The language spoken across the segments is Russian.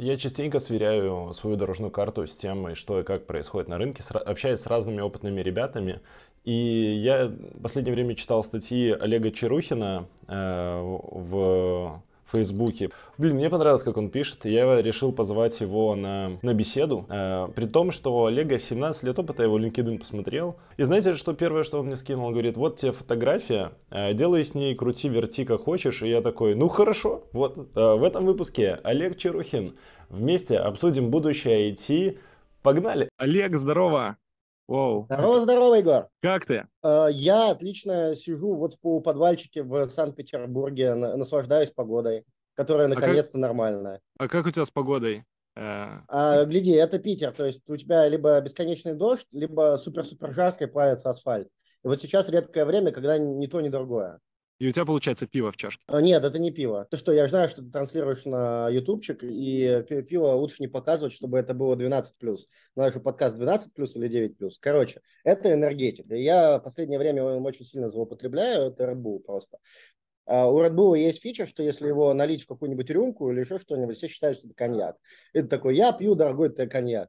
Я частенько сверяю свою дорожную карту с тем, что и как происходит на рынке, общаясь с разными опытными ребятами. И я в последнее время читал статьи Олега Чирухина в Фейсбуке. Блин, мне понравилось, как он пишет, и я решил позвать его на беседу. При том, что Олега 17 лет опыта, его LinkedIn посмотрел. И знаете, что первое, что он мне скинул? Он говорит: вот тебе фотография, делай с ней, крути, верти, как хочешь. И я такой: ну хорошо. Вот в этом выпуске Олег Чирухин. Вместе обсудим будущее IT. Погнали! Олег, здорово! Воу. Здорово, здорово, Егор. Как ты? Я отлично сижу вот в подвальчике в Санкт-Петербурге, наслаждаюсь погодой, которая наконец-то нормальная. А как у тебя с погодой? Гляди, это Питер, то есть у тебя либо бесконечный дождь, либо супер-супер жарко и плавится асфальт. И вот сейчас редкое время, когда ни то, ни другое. И у тебя, получается, пиво в чашке? Нет, это не пиво. Ты что, я же знаю, что ты транслируешь на ютубчик, и пиво лучше не показывать, чтобы это было 12+. Наш подкаст 12+, или 9+. Короче, это энергетик. И я в последнее время им очень сильно злоупотребляю, это Red Bull просто. У Red Bull есть фича, что если его налить в какую-нибудь рюмку или еще что-нибудь, все считают, что это коньяк. И ты такой: я пью, дорогой, это коньяк.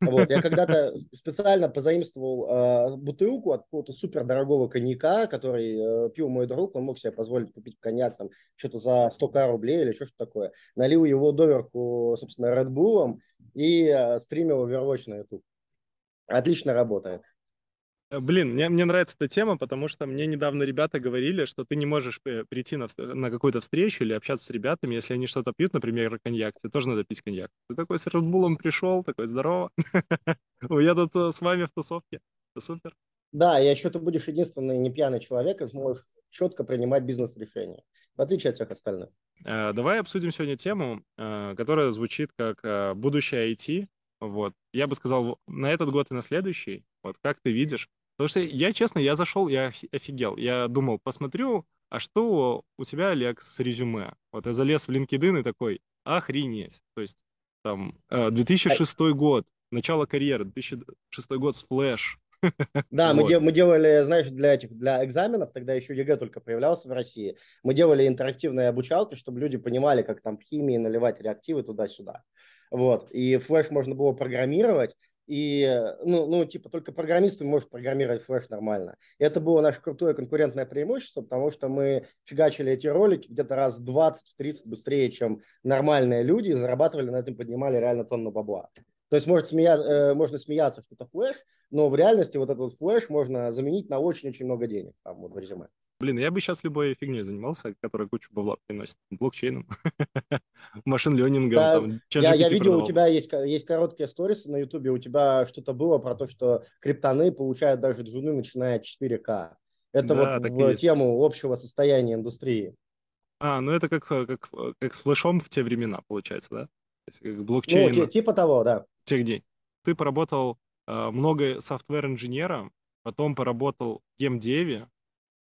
Вот, я когда-то специально позаимствовал бутылку от какого-то супердорогого коньяка, который пил мой друг, он мог себе позволить купить коньяк там что-то за 100 рублей или что-то такое. Налил его доверху, собственно, Red Bull'ом и стримил Overwatch на YouTube. Отлично работает. Блин, мне нравится эта тема, потому что мне недавно ребята говорили, что ты не можешь прийти на какую-то встречу или общаться с ребятами, если они что-то пьют, например, коньяк, тебе тоже надо пить коньяк. Ты такой с Red Bull'ом пришел, такой: здорово, я тут с вами в тусовке, это супер. Да, и еще ты будешь единственный не пьяный человек и сможешь четко принимать бизнес-решения, в отличие от всех остальных. Давай обсудим сегодня тему, которая звучит как «Будущее IT». Вот, я бы сказал, на этот год и на следующий, вот как ты видишь. Потому что я, честно, я зашел, я офигел. Я думал, посмотрю, а что у тебя, Олег, с резюме? Вот я залез в LinkedIn и такой: охренеть. То есть там 2006 год, начало карьеры, 2006 год с Flash. Да, вот. мы делали, знаешь, для экзаменов, тогда еще ЕГЭ только появлялся в России, мы делали интерактивные обучалки, чтобы люди понимали, как там в химии наливать реактивы туда-сюда. Вот, и флэш можно было программировать, и, типа, только программист может программировать флэш нормально. И это было наше крутое конкурентное преимущество, потому что мы фигачили эти ролики где-то раз 20-30 быстрее, чем нормальные люди, и зарабатывали на этом, поднимали реально тонну бабла. То есть можно смеяться, что это флэш, но в реальности вот этот вот флэш можно заменить на очень-очень много денег, там, вот в резюме. Блин, я бы сейчас любой фигней занимался, которая кучу бабла приносит. Блокчейном, машин-лернингом. Да, там, я видел, продавал. У тебя есть короткие сторисы на ютубе, у тебя что-то было про то, что криптоны получают даже джуны, начиная от 4К. Это да, вот в тему общего состояния индустрии. Это как с флешом в те времена, получается, да? То есть, как блокчейн. Типа того, да. Тех дней. Ты поработал много софтвер-инженером, потом поработал в геймдеве,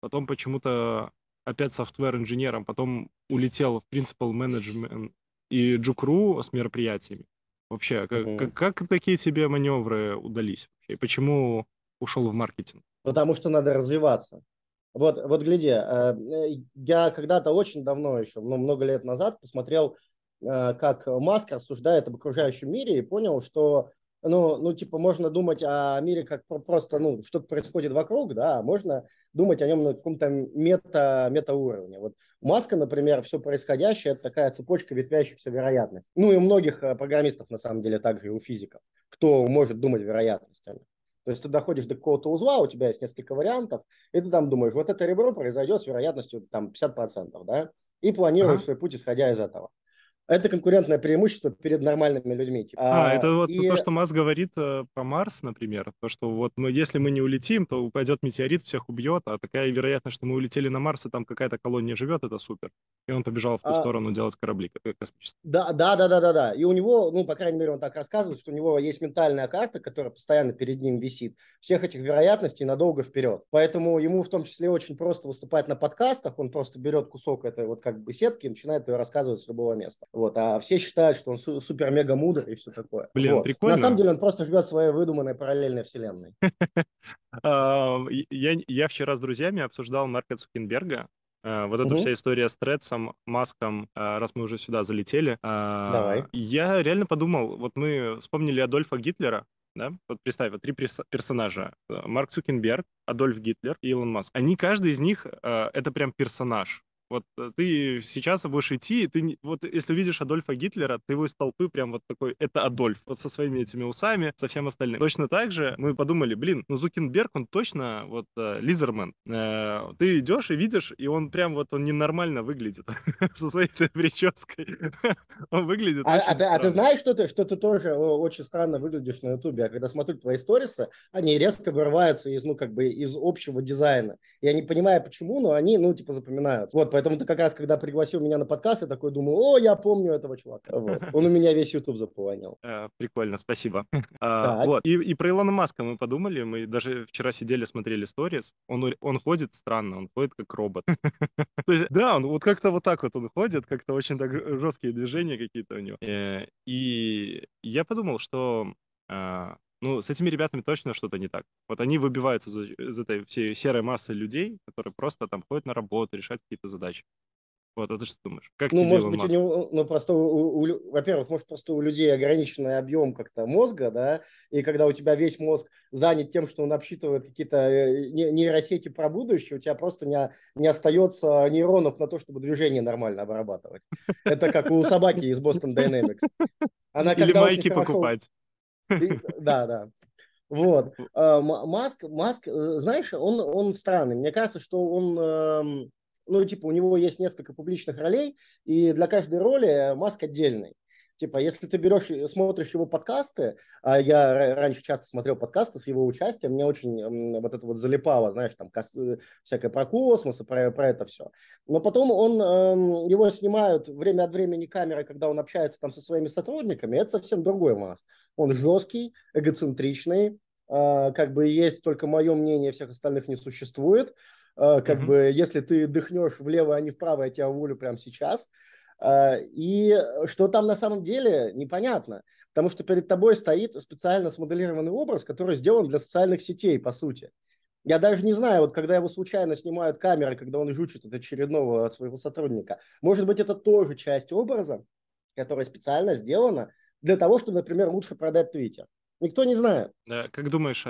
потом почему-то опять софтвер-инженером, потом улетел в Principal Management и Джукру с мероприятиями. Вообще, как такие тебе маневры удались? И почему ушел в маркетинг? Потому что надо развиваться. Вот гляди, я когда-то очень давно еще, много лет назад, посмотрел, как Маск рассуждает об окружающем мире и понял, что можно думать о мире как просто, что-то происходит вокруг, да, а можно думать о нем на каком-то метауровне. Вот у Маска, например, все происходящее – это такая цепочка ветвящихся вероятностей. Ну, и у многих программистов, на самом деле, также и у физиков, кто может думать вероятностями. То есть ты доходишь до какого-то узла, у тебя есть несколько вариантов, и ты там думаешь: вот это ребро произойдет с вероятностью там 50%, да, и планируешь свой путь, исходя из этого. Это конкурентное преимущество перед нормальными людьми. Это вот то, что Маск говорит про Марс, например. То, что вот если мы не улетим, то упадет метеорит, всех убьет, а такая вероятность, что мы улетели на Марс, и там какая-то колония живет, это супер. И он побежал в ту сторону делать корабли космические. Да. И у него, по крайней мере, он так рассказывает, что у него есть ментальная карта, которая постоянно перед ним висит. Всех этих вероятностей надолго вперед. Поэтому ему в том числе очень просто выступать на подкастах. Он просто берет кусок этой вот как бы сетки и начинает ее рассказывать с любого места. Вот, а все считают, что он супер-мега-мудрый и все такое. Блин, вот. Прикольно. На самом деле он просто живет своей выдуманной параллельной вселенной. Я вчера с друзьями обсуждал Марка Цукерберга. Вот эта вся история с Тредсом, Маском, раз мы уже сюда залетели. Давай. Я реально подумал, вот мы вспомнили Адольфа Гитлера, да? Вот представь, вот три персонажа. Марк Цукерберг, Адольф Гитлер и Илон Маск. Они, каждый из них, это прям персонаж. Вот ты сейчас будешь идти, и ты вот если увидишь Адольфа Гитлера, ты его из толпы прям вот такой, это Адольф, вот со своими этими усами, со всем остальным. Точно так же мы подумали, блин, ну Зукерберг, он точно вот лизермен. Ты идешь и видишь, и он прям вот, он ненормально выглядит со своей прической. Он выглядит очень странно. А ты знаешь, что ты тоже очень странно выглядишь на Ютубе? Я когда смотрю твои сторисы, они резко вырываются из, ну, как бы из общего дизайна. Я не понимаю, почему, но они, ну, типа запоминают. Вот, поэтому ты как раз, когда пригласил меня на подкаст, я такой думаю, о, я помню этого чувака. Вот. Он у меня весь YouTube заполонил. Прикольно, спасибо. Вот. И про Илона Маска мы подумали, мы даже вчера сидели, смотрели сторис, он ходит странно, он ходит как робот. То есть, да, он вот как-то вот так вот он ходит, как-то очень так жесткие движения какие-то у него. И я подумал, что... Ну, с этими ребятами точно что-то не так. Вот они выбиваются из этой всей серой массы людей, которые просто там ходят на работу, решают какие-то задачи. Вот, а ты что думаешь? Как ну, тебе может быть, у него, ну, просто, во-первых, может, просто у людей ограниченный объем как-то мозга, да, и когда у тебя весь мозг занят тем, что он обсчитывает какие-то нейросети про будущее, у тебя просто не остается нейронов на то, чтобы движение нормально обрабатывать. Это как у собаки из Boston Dynamics. Или майки покупать. Да, да. Вот. Маск, знаешь, он странный. Мне кажется, что он, ну, типа, у него есть несколько публичных ролей, и для каждой роли Маск отдельный. Типа, если ты берешь, смотришь его подкасты, а я раньше часто смотрел подкасты с его участием, мне очень вот это вот залипало, знаешь, там всякое про космос и про это все. Но потом его снимают время от времени камеры, когда он общается там со своими сотрудниками, это совсем другой Маск. Он жесткий, эгоцентричный, как бы есть только мое мнение, всех остальных не существует. Как бы если ты дыхнешь влево, а не вправо, я тебя уволю прямо сейчас. И что там на самом деле, непонятно, потому что перед тобой стоит специально смоделированный образ, который сделан для социальных сетей, по сути. Я даже не знаю, вот когда его случайно снимают камеры, когда он жучит от очередного от своего сотрудника, может быть, это тоже часть образа, которая специально сделана для того, чтобы, например, лучше продать Твиттер. Никто не знает. Как думаешь,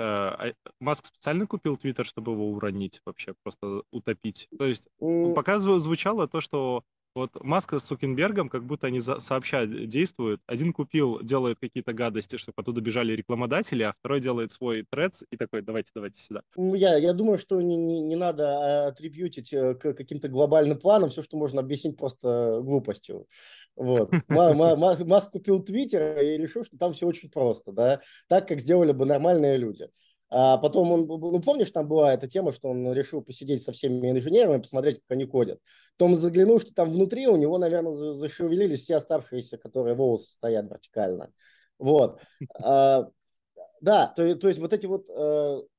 Маск специально купил Твиттер, чтобы его уронить вообще, просто утопить? То есть пока звучало то, что... Вот Маска с Цукербергом, как будто они сообща действуют. Один купил, делает какие-то гадости, чтобы оттуда бежали рекламодатели, а второй делает свой Threads и такой, давайте сюда. Я думаю, что не надо атрибьютить к каким-то глобальным планам все, что можно объяснить просто глупостью. Вот. Маск купил Твиттер и решил, что там все очень просто, да, так, как сделали бы нормальные люди. А потом он, ну помнишь, там была эта тема, что он решил посидеть со всеми инженерами, посмотреть, как они ходят. Потом заглянул, что там внутри у него, наверное, зашевелились все оставшиеся, которые волосы стоят вертикально. Вот. Да, то есть вот эти вот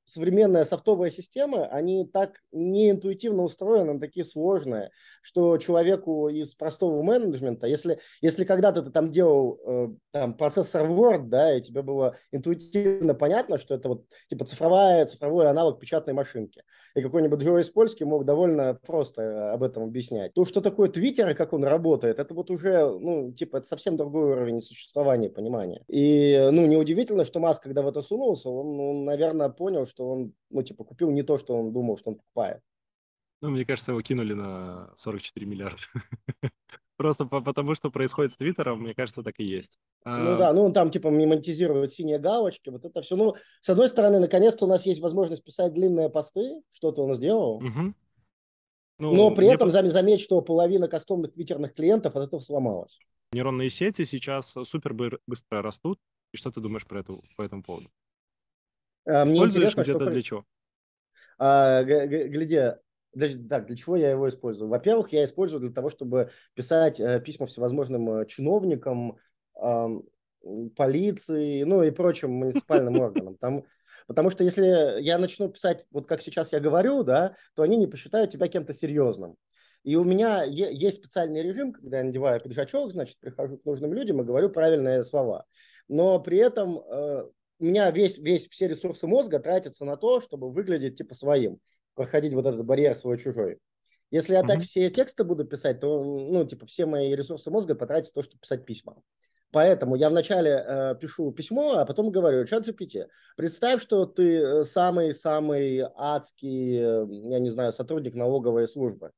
современные софтовые системы, они так неинтуитивно устроены, они такие сложные, что человеку из простого менеджмента, если когда-то ты там делал там, процессор Word, да, и тебе было интуитивно понятно, что это вот типа цифровой аналог печатной машинки, и какой-нибудь Joel Spolsky мог довольно просто об этом объяснять. То, что такое Twitter и как он работает, это вот уже, ну, типа, это совсем другой уровень существования, понимания. И, ну, неудивительно, что Маск, когда в это сунулся, он, наверное, понял, что он, ну, типа, купил не то, что он думал, что он покупает. Ну, мне кажется, его кинули на 44 миллиарда. Просто потому, что происходит с Твиттером, мне кажется, так и есть. Ну да, ну он там типа монетизирует синие галочки, вот это все. Ну, с одной стороны, наконец-то у нас есть возможность писать длинные посты, что-то он сделал. Угу. Ну, но при этом заметь, что половина кастомных твиттерных клиентов от этого сломалась. Нейронные сети сейчас супер быстро растут. И что ты думаешь по этому поводу? Используешь где-то для чего? Для чего я его использую? Во-первых, я использую для того, чтобы писать письма всевозможным чиновникам, полиции, ну и прочим муниципальным органам. Потому что если я начну писать, вот как сейчас я говорю, да, то они не посчитают тебя кем-то серьезным. И у меня есть специальный режим, когда я надеваю пиджачок, значит, прихожу к нужным людям и говорю правильные слова. Но при этом у меня все ресурсы мозга тратятся на то, чтобы выглядеть типа своим. Проходить вот этот барьер свой-чужой. Если я так все тексты буду писать, то, ну, типа, все мои ресурсы мозга потратятся на то, чтобы писать письма. Поэтому я вначале пишу письмо, а потом говорю: ChatGPT, представь, что ты самый-самый адский, я не знаю, сотрудник налоговой службы,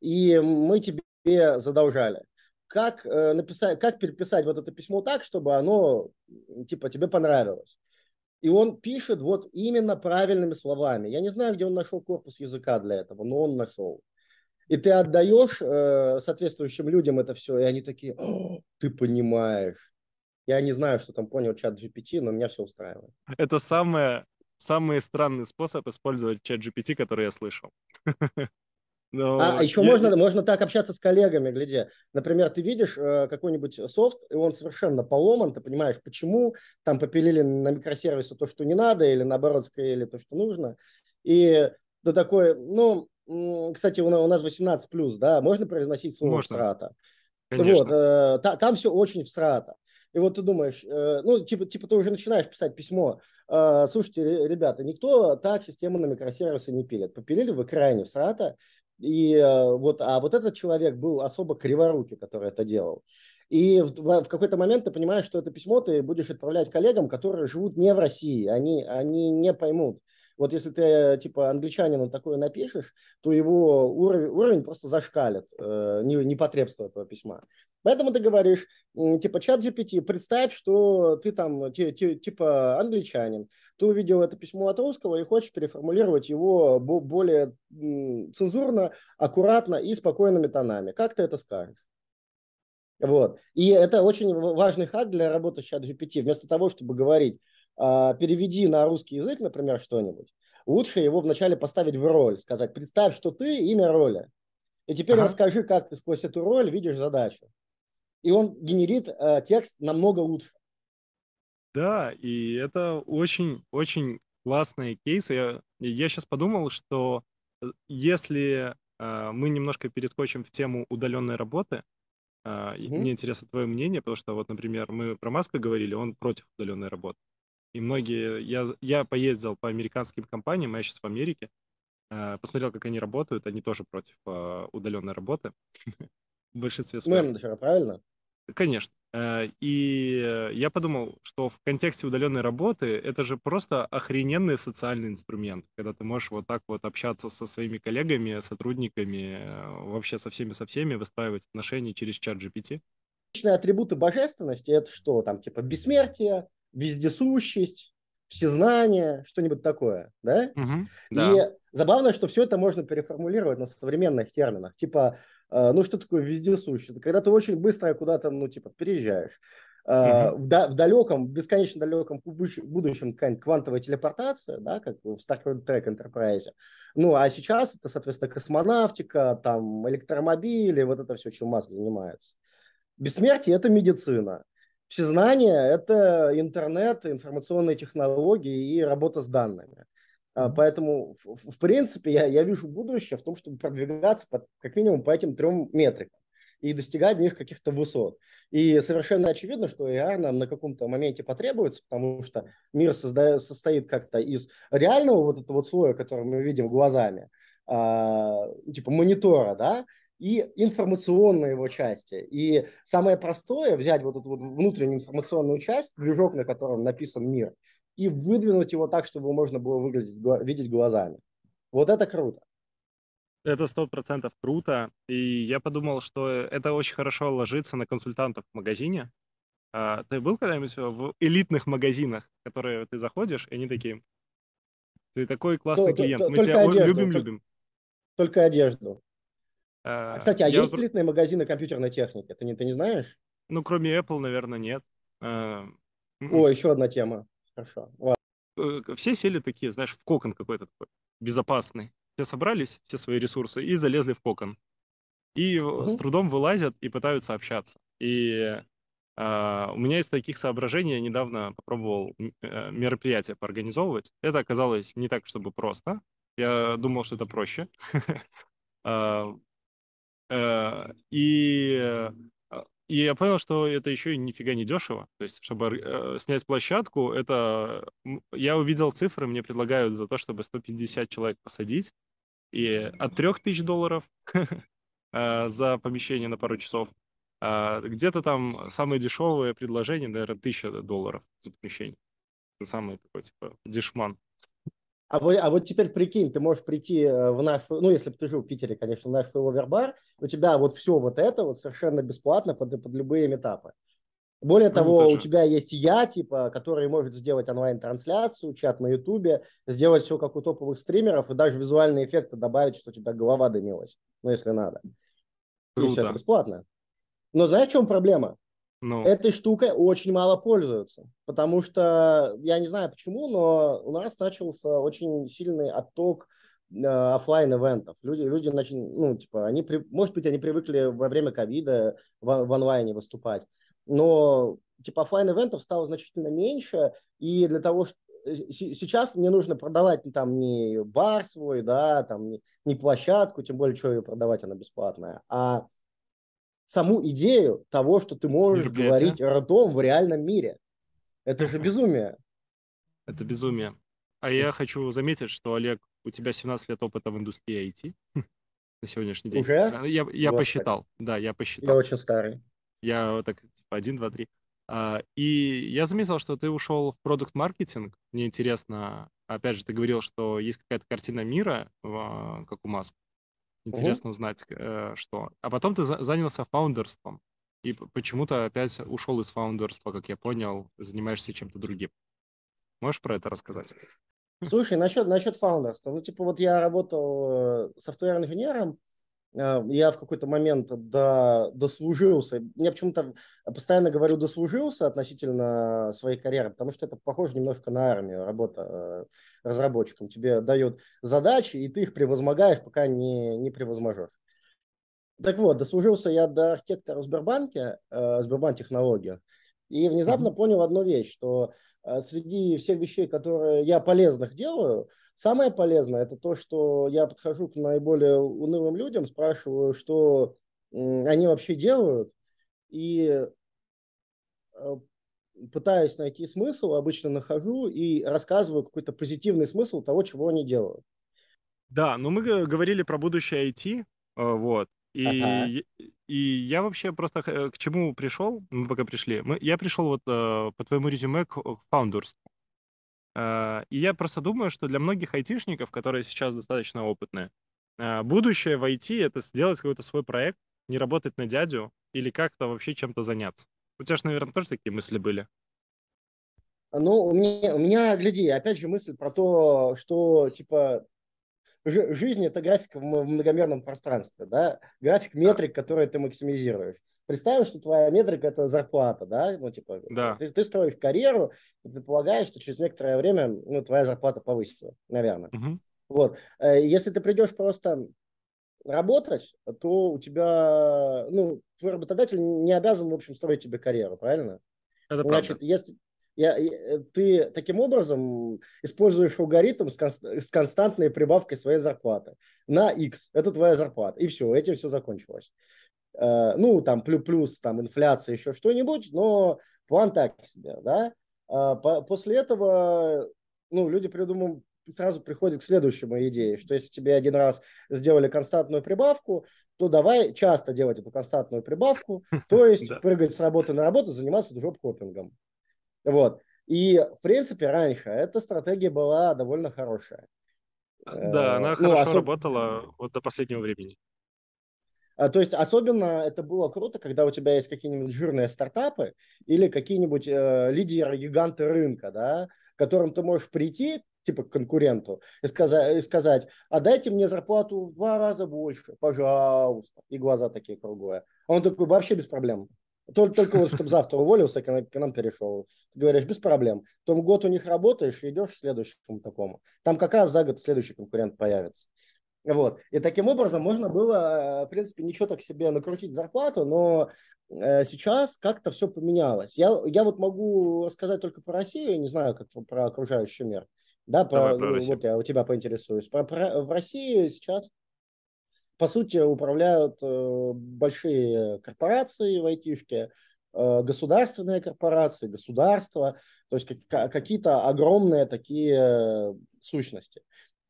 и мы тебе задолжали. Как написать, как переписать вот это письмо так, чтобы оно, типа, тебе понравилось? И он пишет вот именно правильными словами. Я не знаю, где он нашел корпус языка для этого, но он нашел. И ты отдаешь соответствующим людям это все, и они такие: ты понимаешь. Я не знаю, что там понял ChatGPT, но меня все устраивает. Это самый странный способ использовать ChatGPT, который я слышал. А еще можно так общаться с коллегами, гляди. Например, ты видишь какой-нибудь софт, и он совершенно поломан, ты понимаешь, почему там попилили на микросервисы то, что не надо, или наоборот склеили то, что нужно. И ты такой, ну... Кстати, у нас 18+, да, можно произносить слово «всрата». Вот, там все очень всрата. И вот ты думаешь, ну, типа ты уже начинаешь писать письмо. Слушайте, ребята, никто так систему на микросервисы не пилит. Попилили вы крайне всрата. И вот, а вот этот человек был особо криворукий, который это делал. И в какой-то момент ты понимаешь, что это письмо ты будешь отправлять коллегам, которые живут не в России, они не поймут. Вот если ты, типа, англичанину такое напишешь, то его уровень просто зашкалит, непотребство этого письма. Поэтому ты говоришь, типа, ChatGPT, представь, что ты там, типа, англичанин. Ты увидел это письмо от русского и хочешь переформулировать его более цензурно, аккуратно и спокойными тонами. Как ты это скажешь? Вот. И это очень важный хак для работы с ChatGPT. Вместо того, чтобы говорить: переведи на русский язык, например, что-нибудь, лучше его вначале поставить в роль, сказать: представь, что ты имя роли, и теперь расскажи, как ты сквозь эту роль видишь задачу. И он генерит текст намного лучше. Да, и это очень-очень классные кейсы. Я сейчас подумал, что если мы немножко перескочим в тему удаленной работы, мне интересно твое мнение, потому что, вот, например, мы про Маска говорили, он против удаленной работы. И многие... Я поездил по американским компаниям, я сейчас в Америке, посмотрел, как они работают, они тоже против удаленной работы. В большинстве своем. Менеджеры, правильно? Конечно. И я подумал, что в контексте удаленной работы это же просто охрененный социальный инструмент, когда ты можешь вот так вот общаться со своими коллегами, сотрудниками, вообще со всеми, выстраивать отношения через ChatGPT. Личные атрибуты божественности — это что? Там типа бессмертие, вездесущесть, всезнание, что-нибудь такое, да? Да. И забавно, что все это можно переформулировать на современных терминах. Типа, ну что такое вездесущесть? Когда ты очень быстро куда-то, ну типа, переезжаешь. В далеком, бесконечно далеком будущем какая-нибудь квантовая телепортация, да, как в Star Trek Enterprise. Ну, а сейчас это, соответственно, космонавтика, там, электромобили, вот это все, чем Маск занимается. Бессмертие – это медицина. Всезнание – это интернет, информационные технологии и работа с данными. Поэтому, в принципе, я вижу будущее в том, чтобы продвигаться как минимум по этим трем метрикам и достигать в них каких-то высот. И совершенно очевидно, что AI нам на каком-то моменте потребуется, потому что мир состоит как-то из реального вот этого вот слоя, который мы видим глазами, типа монитора, да, и информационной его части. И самое простое — взять вот эту вот внутреннюю информационную часть, движок, на котором написан мир, и выдвинуть его так, чтобы его можно было видеть глазами. Вот это круто. Это 100% круто. И я подумал, что это очень хорошо ложится на консультантов в магазине. Ты был когда-нибудь в элитных магазинах, в которые ты заходишь, и они такие: ты такой классный клиент, мы тебя любим-любим. Только одежду. Кстати, а есть элитные магазины компьютерной техники? Ты не знаешь? Ну, кроме Apple, наверное, нет. Еще одна тема. Хорошо. Ладно. Все сели такие, знаешь, в кокон какой-то такой безопасный. Все собрались, все свои ресурсы, и залезли в кокон. И с трудом вылазят и пытаются общаться. И у меня из таких соображений я недавно попробовал мероприятие поорганизовывать. Это оказалось не так, чтобы просто. Я думал, что это проще. И я понял, что это еще и нифига не дешево. То есть, чтобы снять площадку, это... Я увидел цифры, мне предлагают за то, чтобы 150 человек посадить. и от $3000 за помещение на пару часов. Где-то там самое дешевое предложение, наверное, $1000 за помещение. Это самый такой, типа, дешман. А вот теперь прикинь, ты можешь прийти в наш, ну, если бы ты жил в Питере, конечно, в наш фейловер-бар, у тебя вот все вот это вот совершенно бесплатно под любые митапы. Более того, у тебя есть я, типа, который может сделать онлайн-трансляцию, чат на Ютубе, сделать все как у топовых стримеров и даже визуальные эффекты добавить, что у тебя голова дымилась, ну, если надо. Круто. И все это бесплатно. Но знаешь, в чем проблема? Ну. Этой штукой очень мало пользуются, потому что, я не знаю почему, но у нас начался очень сильный отток офлайн-эвентов. Люди начали, ну, типа, они, может быть, они привыкли во время ковида в онлайне выступать, но, типа, офлайн-эвентов стало значительно меньше, и для того, что сейчас мне нужно продавать там не бар свой, да, там не площадку, тем более, что ее продавать, она бесплатная, а саму идею того, что ты можешь говорить ртом в реальном мире. Это же безумие. Это безумие. А я хочу заметить, что, Олег, у тебя 17 лет опыта в индустрии IT на сегодняшний день. Уже? Я посчитал. Да, я посчитал. Я очень старый. Я так, типа, 1, 2, 3. И я заметил, что ты ушел в продукт-маркетинг. Мне интересно, опять же, ты говорил, что есть какая-то картина мира, как у Маска. Интересно узнать, что. А потом ты занялся фаундерством. И почему-то опять ушел из фаундерства, как я понял, занимаешься чем-то другим. Можешь про это рассказать? Слушай, насчет фаундерства. Ну, типа, вот я работал софтвер-инженером. Я в какой-то момент дослужился. Я почему-то постоянно говорю «дослужился» относительно своей карьеры, потому что это похоже немножко на армию, работа разработчиком. Тебе дают задачи, и ты их превозмогаешь, пока не превозможешь. Так вот, дослужился я до архитектора в Сбербанке, Сбербанк-технологиях, и внезапно понял одну вещь, что среди всех вещей, которые я полезных делаю, самое полезное – это то, что я подхожу к наиболее унылым людям, спрашиваю, что они вообще делают, и пытаюсь найти смысл, обычно нахожу и рассказываю какой-то позитивный смысл того, чего они делают. Да, но мы говорили про будущее IT, вот, и я вообще просто к чему пришел, мы пока пришли, я пришел вот по твоему резюме к фаундерству. И я просто думаю, что для многих айтишников, которые сейчас достаточно опытные, будущее в IT — это сделать какой-то свой проект, не работать на дядю или как-то вообще чем-то заняться. У тебя же, наверное, тоже такие мысли были? Ну, у меня, гляди, опять же мысль про то, что, типа, жизнь — это график в многомерном пространстве, да? График метрик, которые ты максимизируешь. Представь, что твоя метрика – это зарплата, да? Ну, типа, да. Ты строишь карьеру, ты предполагаешь, что через некоторое время, ну, твоя зарплата повысится, наверное. Угу. Вот. Если ты придешь просто работать, то у тебя, ну, твой работодатель не обязан, в общем, строить тебе карьеру, правильно? Это правда. Значит, если ты таким образом используешь алгоритм с константной прибавкой своей зарплаты на X. Это твоя зарплата. И все, этим все закончилось. Ну, там, плюс там, инфляция, еще что-нибудь, но план так себе, да. После этого, ну, люди сразу приходят к следующему идее, что если тебе один раз сделали константную прибавку, то давай часто делать эту константную прибавку, то есть прыгать с работы на работу, заниматься джоб-хоппингом. Вот. И, в принципе, раньше эта стратегия была довольно хорошая. Да, она хорошо работала вот до последнего времени. То есть особенно это было круто, когда у тебя есть какие-нибудь жирные стартапы или какие-нибудь лидеры, гиганты рынка, да, к которым ты можешь прийти, типа к конкуренту, и сказать, а дайте мне зарплату в 2 раза больше, пожалуйста. И глаза такие круглые. А он такой, вообще без проблем. Только вот, чтобы завтра уволился, к нам перешел. Ты говоришь, без проблем. Потом год у них работаешь и идешь к следующему такому. Там как раз за год следующий конкурент появится. Вот. И таким образом можно было, в принципе, ничего так себе накрутить зарплату, но сейчас как-то все поменялось. Я вот могу рассказать только про Россию, я не знаю, как про окружающий мир. Да, про Россию. Вот я у тебя поинтересуюсь. В России сейчас, по сути, управляют большие корпорации в айтишке, государственные корпорации, государства, то есть какие-то огромные такие сущности.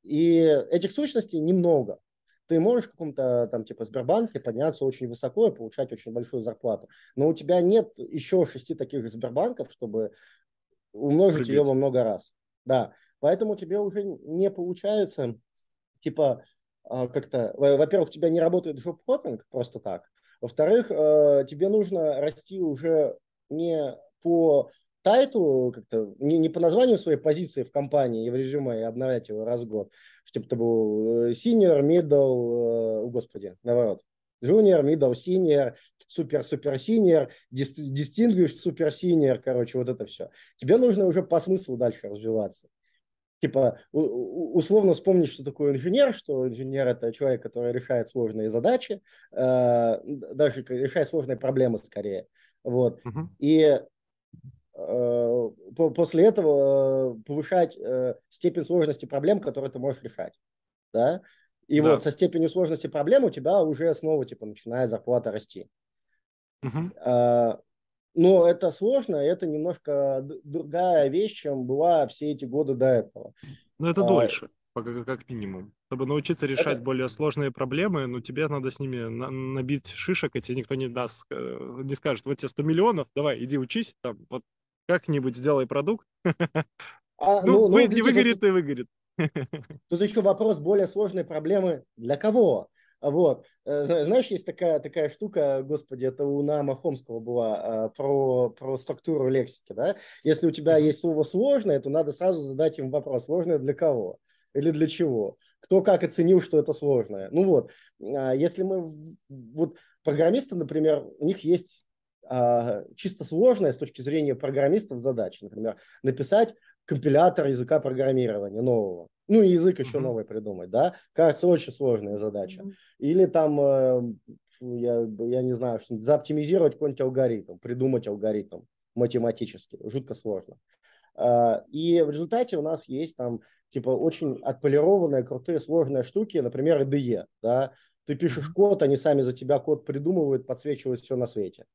И этих сущностей немного. Ты можешь в каком-то там типа Сбербанке подняться очень высоко и получать очень большую зарплату. Но у тебя нет еще 6 таких же Сбербанков, чтобы умножить ее во много раз. Да. Поэтому тебе уже не получается, типа, как-то, во-первых, у тебя не работает джоб-хоппинг просто так. Во-вторых, тебе нужно расти уже не по тайтлу, как-то, не по названию своей позиции в компании и в резюме, и обновлять его раз в год. Чтобы ты был senior, middle, господи, наоборот, junior, middle, senior, супер-супер senior, distinguished, супер senior, короче, вот это все. Тебе нужно уже по смыслу дальше развиваться. Типа, условно вспомнить, что такое инженер, что инженер – это человек, который решает сложные задачи, даже решает сложные проблемы скорее. Вот. Uh-huh. И после этого повышать степень сложности проблем, которые ты можешь решать. Да? И да. Вот со степенью сложности проблем у тебя уже снова типа начинает зарплата расти. Uh-huh. Но это сложно, это немножко другая вещь, чем была все эти годы до этого. Но это дольше, как минимум. Чтобы научиться решать более сложные проблемы, ну, тебе надо с ними набить шишек, и тебе никто не даст, не скажет, вот тебе 100 миллионов, давай, иди учись, там, вот как-нибудь сделай продукт. Ну, не выгорит, и выгорит. Тут еще вопрос более сложной проблемы для кого? Вот. Знаешь, есть такая штука, господи, это у Ноама Хомского была, про структуру лексики, да? Если у тебя есть слово «сложное», то надо сразу задать им вопрос, сложное для кого или для чего, кто как оценил, что это сложное. Ну вот, если мы, вот программисты, например, у них есть чисто сложное с точки зрения программистов задача, например, написать компилятор языка программирования нового. Ну, и язык еще новый придумать, да? Кажется, очень сложная задача. Или там, я не знаю, заоптимизировать какой-нибудь алгоритм, придумать алгоритм математически. Жутко сложно. И в результате у нас есть там, типа, очень отполированные, крутые, сложные штуки, например, IDE, да? Ты пишешь код, они сами за тебя код придумывают, подсвечивают все на свете.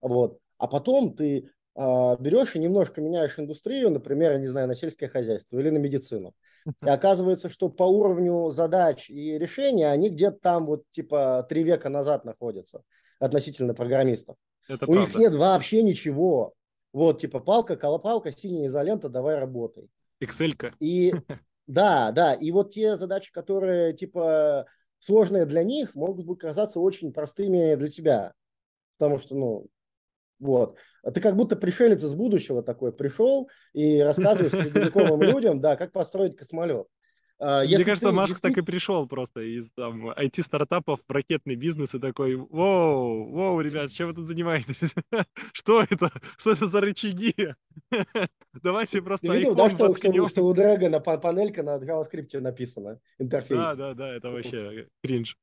Вот. А потом ты берешь и немножко меняешь индустрию, например, я не знаю, на сельское хозяйство или на медицину. И оказывается, что по уровню задач и решения они где-то там вот типа 3 века назад находятся относительно программистов. Это у правда. Них нет вообще ничего. Вот типа палка, колопалка, синяя изолента, давай работай. Excel-ка. И да. И вот те задачи, которые типа сложные для них, могут бы казаться очень простыми для тебя. Потому что, ну, вот. Ты как будто пришелец из будущего такой пришел и рассказываешь средневековым людям, да, как построить космолет. Мне кажется, Маск так и пришел просто из там IT-стартапов в ракетный бизнес и такой: воу, ребят, чем вы тут занимаетесь? Что это? Что это за рычаги? Давайте просто iPhone воткнем. Ты видел, да, что у Дрэгона панелька на JavaScript написана, интерфейс? Да, это вообще кринж.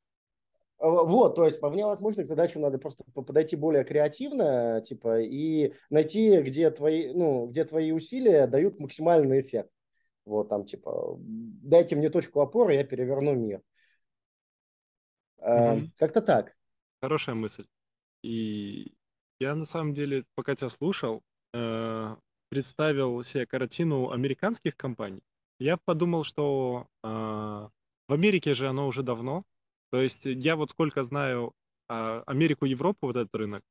Вот, то есть, по вне возможных задачам надо просто подойти более креативно, типа, и найти, где твои усилия дают максимальный эффект. Вот там, типа, дайте мне точку опоры, я переверну мир. Как-то так. Хорошая мысль. И я, на самом деле, пока тебя слушал, представил себе картину американских компаний. Я подумал, что в Америке же оно уже давно. То есть я вот сколько знаю Америку, Европу, вот этот рынок,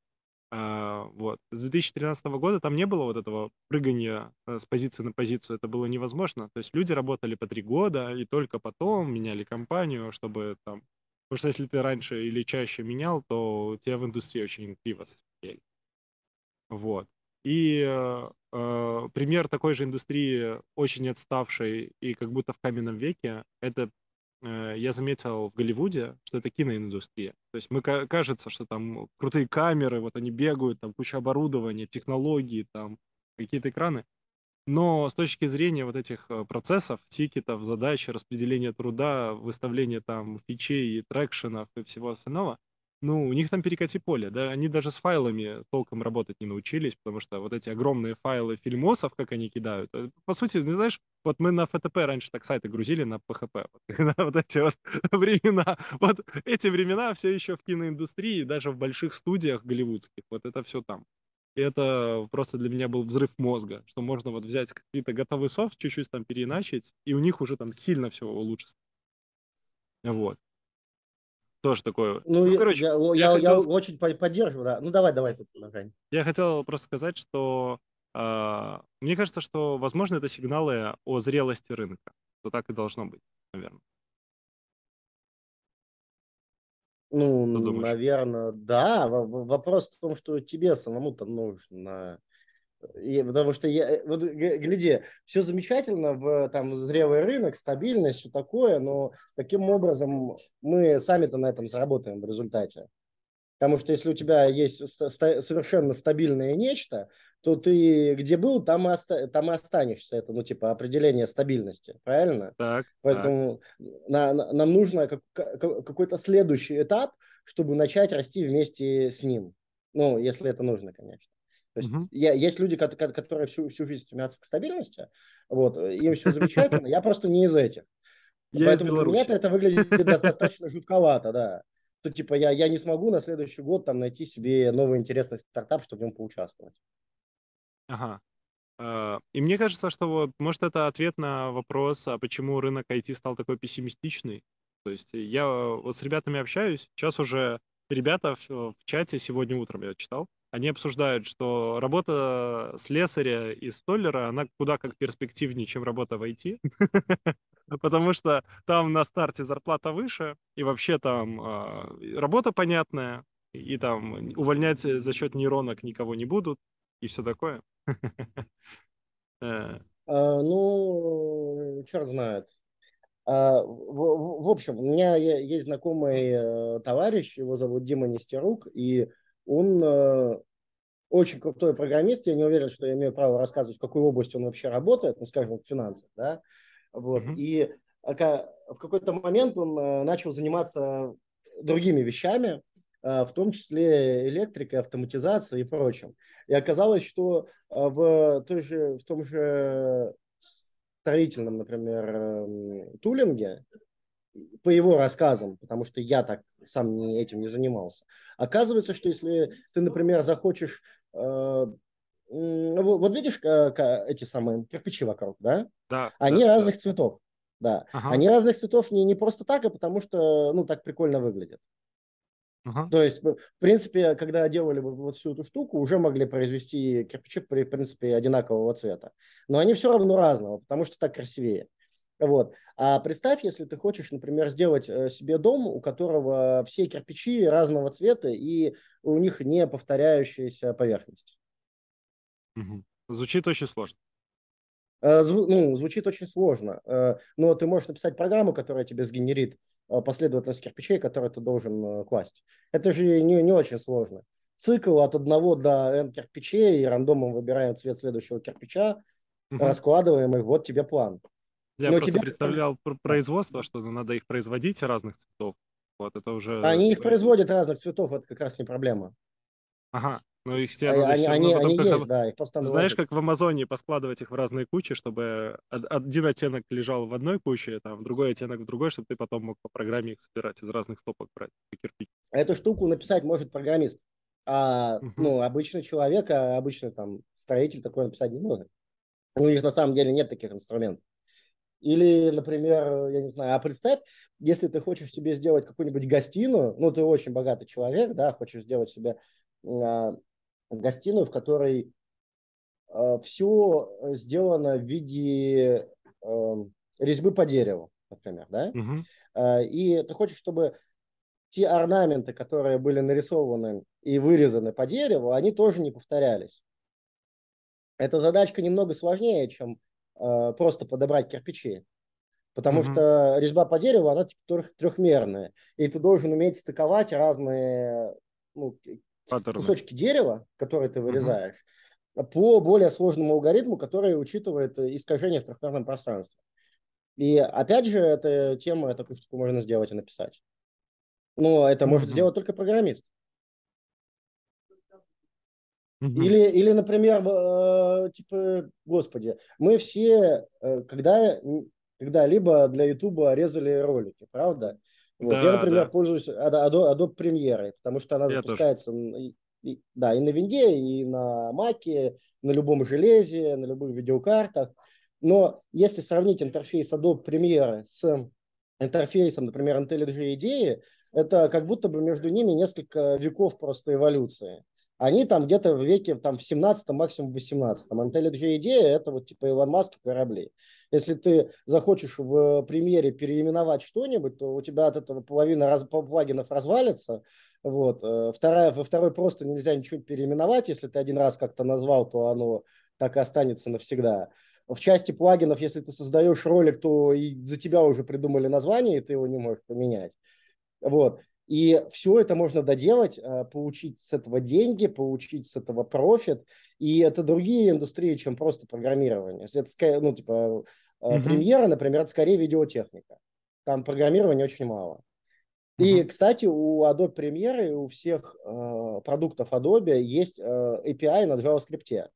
вот, с 2013 года там не было вот этого прыгания с позиции на позицию, это было невозможно. То есть люди работали по 3 года и только потом меняли компанию, чтобы там... Потому что если ты раньше или чаще менял, то тебя в индустрии очень криво смотрели. Вот. И пример такой же индустрии, очень отставшей и как будто в каменном веке, это... Я заметил в Голливуде, что это киноиндустрия. То есть кажется, что там крутые камеры, вот они бегают, там куча оборудования, технологии, там какие-то экраны. Но с точки зрения вот этих процессов, тикетов, задач, распределения труда, выставления там фичей и трекшенов и всего остального, ну, у них там перекати поле, да, они даже с файлами толком работать не научились, потому что вот эти огромные файлы фильмосов, как они кидают, по сути, ты знаешь, вот мы на FTP раньше так сайты грузили на PHP, вот эти вот времена, вот эти времена все еще в киноиндустрии, даже в больших студиях голливудских, вот это все там. И это просто для меня был взрыв мозга, что можно вот взять какие-то готовый софт, чуть-чуть там переиначить, и у них уже там сильно все улучшится. Вот. Тоже такое. Ну, короче, я хотел... очень поддерживаю. Да. Ну, давай. Я хотел просто сказать, что мне кажется, что, возможно, это сигналы о зрелости рынка. То так и должно быть, наверное. Ну, наверное, да. Вопрос в том, что тебе самому-то нужно... Потому что, вот, гляди, все замечательно, там зрелый рынок, стабильность, все такое, но каким образом мы сами-то на этом заработаем в результате? Потому что если у тебя есть совершенно стабильное нечто, то ты где был, там и останешься. Это, определение стабильности, правильно? Так. Поэтому нам нужно какой-то следующий этап, чтобы начать расти вместе с ним. Ну, если это нужно, конечно. То есть есть люди, которые всю жизнь стремятся к стабильности, вот, им все замечательно, я просто не из этих. Поэтому для меня это выглядит достаточно жутковато, да. Что я не смогу на следующий год там найти себе новый интересный стартап, чтобы в нем поучаствовать. Ага. И мне кажется, что может это ответ на вопрос, а почему рынок IT стал такой пессимистичный. То есть я вот с ребятами общаюсь, сейчас уже ребята в чате сегодня утром я читал, они обсуждают, что работа слесаря и столяра, она куда как перспективнее, чем работа в IT, потому что там на старте зарплата выше, и вообще там работа понятная, и там увольнять за счет нейронок никого не будут, и все такое. Ну, черт знает. В общем, у меня есть знакомый товарищ, его зовут Дима Нестерук, и он очень крутой программист, я не уверен, что я имею право рассказывать, в какой области он вообще работает, ну, скажем, в финансах, да, вот, и в какой-то момент он начал заниматься другими вещами, в том числе электрикой, автоматизацией и прочим, и оказалось, что в том же строительном, например, тулинге, по его рассказам, потому что я так сам этим не занимался. Оказывается, что если ты, например, захочешь... вот видишь эти самые кирпичи вокруг, да? Да. Они разных цветов. Да. Ага. Они разных цветов не просто так, а потому что, так прикольно выглядит. Ага. То есть, в принципе, когда делали вот всю эту штуку, уже могли произвести кирпичи, в принципе, одинакового цвета. Но они все равно разного, потому что так красивее. Вот. А представь, если ты хочешь, например, сделать себе дом, у которого все кирпичи разного цвета и у них не повторяющаяся поверхность. Звучит очень сложно. Звучит очень сложно. Но ты можешь написать программу, которая тебе сгенерит последовательность кирпичей, которые ты должен класть. Это же не очень сложно. Цикл от 1 до n кирпичей, рандомом выбираем цвет следующего кирпича, раскладываем их, вот тебе план. Я просто представлял производство, что надо их производить разных цветов. Вот это уже... Они их производят разных цветов, это как раз не проблема. Ага, но их все... Они есть, да, их постановят. Знаешь, как в Амазоне поскладывать их в разные кучи, чтобы один оттенок лежал в одной куче, там другой оттенок в другой, чтобы ты потом мог по программе их собирать, из разных стопок брать, кирпич. Эту штуку написать может программист, обычный человек, обычный там строитель такой написать не может. У них на самом деле нет таких инструментов. Или, например, я не знаю, представь, если ты хочешь себе сделать какую-нибудь гостиную, ты очень богатый человек, да, хочешь сделать себе гостиную, в которой все сделано в виде резьбы по дереву, например, да, и ты хочешь, чтобы те орнаменты, которые были нарисованы и вырезаны по дереву, они тоже не повторялись. Эта задачка немного сложнее, чем просто подобрать кирпичи, потому что резьба по дереву, она трехмерная, и ты должен уметь стыковать разные кусочки дерева, которые ты вырезаешь, по более сложному алгоритму, который учитывает искажение в трехмерном пространстве. И опять же, эта тема, такую штуку можно сделать и написать. Но это может сделать только программист. Или, например, мы все когда-либо для Ютуба резали ролики, правда? Да, я, например, пользуюсь Adobe Premiere, потому что она запускается да, и на винде, и на маке, на любом железе, на любых видеокартах. Но если сравнить интерфейс Adobe Premiere с интерфейсом, например, IntelliJ IDEA, это как будто бы между ними несколько веков просто эволюции. Они там где-то в веке там, в 17-м, максимум в 18-м. IntelliJ IDEA – это вот типа Илон Маск и корабли. Если ты захочешь в премьере переименовать что-нибудь, то у тебя от этого половина плагинов развалится. Вот. Во второй просто нельзя ничего переименовать. Если ты один раз как-то назвал, то оно так и останется навсегда. В части плагинов, если ты создаешь ролик, то и за тебя уже придумали название, и ты его не можешь поменять. Вот. И все это можно доделать, получить с этого деньги, получить с этого профит. И это другие индустрии, чем просто программирование. Если это, ну, типа, Премьера, например, это скорее видеотехника. Там программирования очень мало. И, кстати, у Adobe Premiere и у всех продуктов Adobe есть API на JavaScript.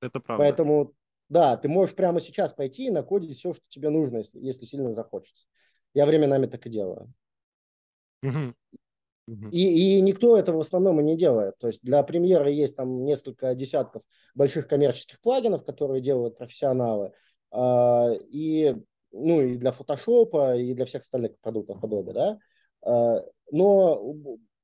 Это правда. Поэтому, да, ты можешь прямо сейчас пойти и накодить все, что тебе нужно, если сильно захочется. Я временами так и делаю. И никто этого в основном и не делает. То есть для премьеры есть там несколько десятков больших коммерческих плагинов, которые делают профессионалы, и для фотошопа, и для всех остальных продуктов Adobe, да? Но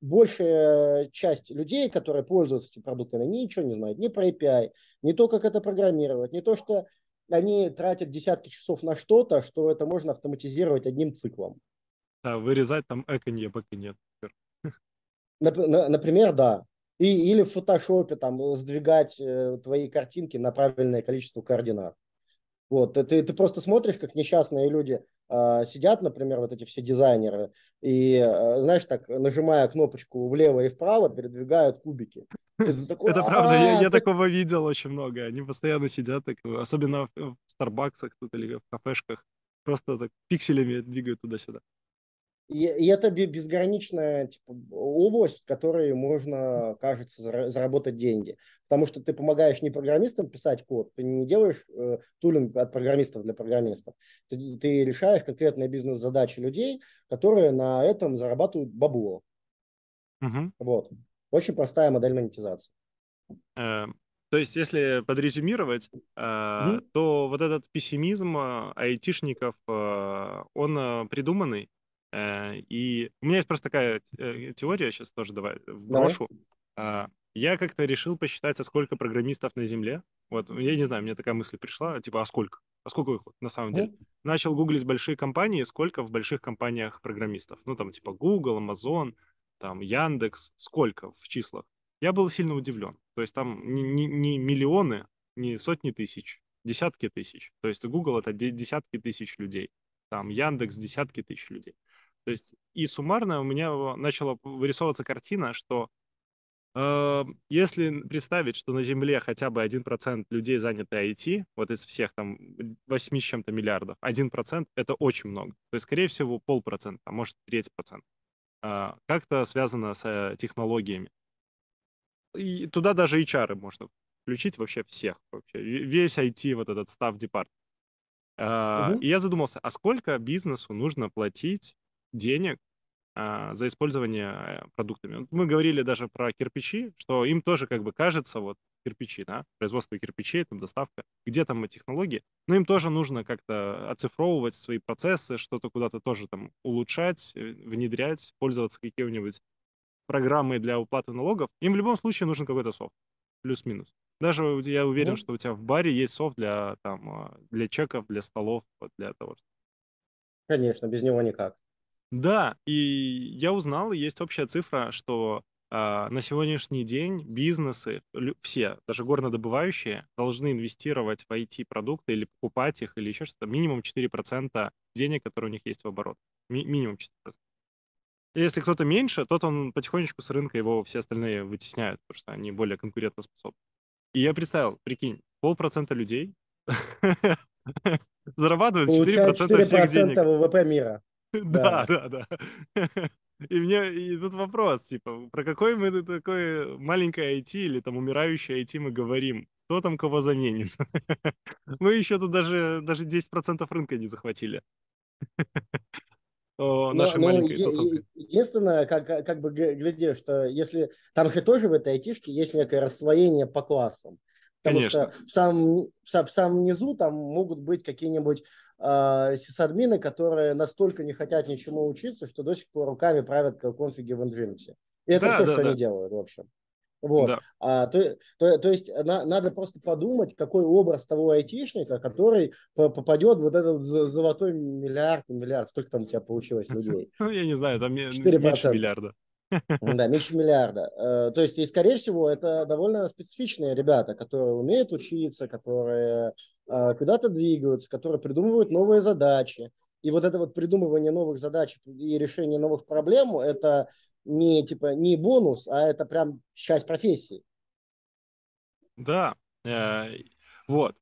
большая часть людей, которые пользуются этими продуктами, ничего не знают ни про API, ни то, как это программировать, ни то, что они тратят десятки часов на что-то, что это можно автоматизировать одним циклом. Да, вырезать там эконье, бэконье. Например, да. Или в фотошопе там сдвигать твои картинки на правильное количество координат. Вот. Ты просто смотришь, как несчастные люди сидят, например, вот эти все дизайнеры, и, знаешь, так, нажимая кнопочку влево и вправо, передвигают кубики. Это правда, я такого видел очень много. Они постоянно сидят, особенно в Starbucks тут или в кафешках, просто так пикселями двигают туда-сюда. И это безграничная типа, область, в которой можно, кажется, заработать деньги. Потому что ты помогаешь не программистам писать код, ты не делаешь тулинг от программистов для программистов. Ты решаешь конкретные бизнес-задачи людей, которые на этом зарабатывают бабло. Вот. Очень простая модель монетизации. То есть, если подрезюмировать, то вот этот пессимизм айтишников, он придуманный. И у меня есть просто такая теория, сейчас тоже давай вброшу. Да. Я как-то решил посчитать, а сколько программистов на Земле. Вот, я не знаю, мне такая мысль пришла, типа, а сколько их на самом деле? Начал гуглить большие компании, сколько в больших компаниях программистов. Ну, там, типа, Google, Amazon, там, Яндекс, сколько в числах. Я был сильно удивлен. То есть там не миллионы, не сотни тысяч, десятки тысяч. То есть Google — это десятки тысяч людей. Там Яндекс — десятки тысяч людей. То есть и суммарно у меня начала вырисовываться картина, что если представить, что на Земле хотя бы 1% людей заняты IT, вот из всех там 8 с чем-то миллиардов, 1% — это очень много. То есть, скорее всего, 0,5%, а может, 30%. Как-то связано с технологиями. И туда даже HR можно включить вообще всех. Вообще. Весь IT, вот этот став-департ. И я задумался, а сколько бизнесу нужно платить денег за использование продуктами. Мы говорили даже про кирпичи, что им тоже как бы кажется, вот кирпичи, да, производство кирпичей, там доставка, где там технологии, но им тоже нужно как-то оцифровывать свои процессы, что-то куда-то тоже там улучшать, внедрять, пользоваться какими-нибудь программой для уплаты налогов. Им в любом случае нужен какой-то софт, плюс-минус. Даже я уверен, что у тебя в баре есть софт для, там, для чеков, для столов, для того. Конечно, без него никак. Да, и я узнал, есть общая цифра, что на сегодняшний день бизнесы, все, даже горнодобывающие, должны инвестировать в IT-продукты или покупать их, или еще что-то, минимум 4% денег, которые у них есть в оборот. Минимум 4%. Если кто-то меньше, тот он потихонечку с рынка, его все остальные вытесняют, потому что они более конкурентоспособны. И я представил, прикинь, 0,5% людей зарабатывают 4% всех денег. 4% ВВП мира. Да. И тут вопрос, типа, про какой мы такой маленькое IT или там умирающее IT мы говорим? Кто там кого заменит? Мы еще тут даже 10% рынка не захватили. нашей маленькой тусовки. Единственное, как бы глядишь, что если там же тоже в этой айтишке есть некое расслоение по классам. Потому Конечно. Что в самом низу там могут быть какие-нибудь сисадмины, которые настолько не хотят ничему учиться, что до сих пор руками правят конфиги в Nginx. И это все, что они делают, в общем. Вот. Да. То есть надо просто подумать, какой образ того айтишника, который попадет в вот этот золотой миллиард, сколько там у тебя получилось людей? Ну, я не знаю, там меньше миллиарда. Да, меньше миллиарда. То есть, и, скорее всего, это довольно специфичные ребята, которые умеют учиться, которые куда-то двигаются, которые придумывают новые задачи. И вот это вот придумывание новых задач и решение новых проблем – это не бонус, а это прям часть профессии. Да. Вот.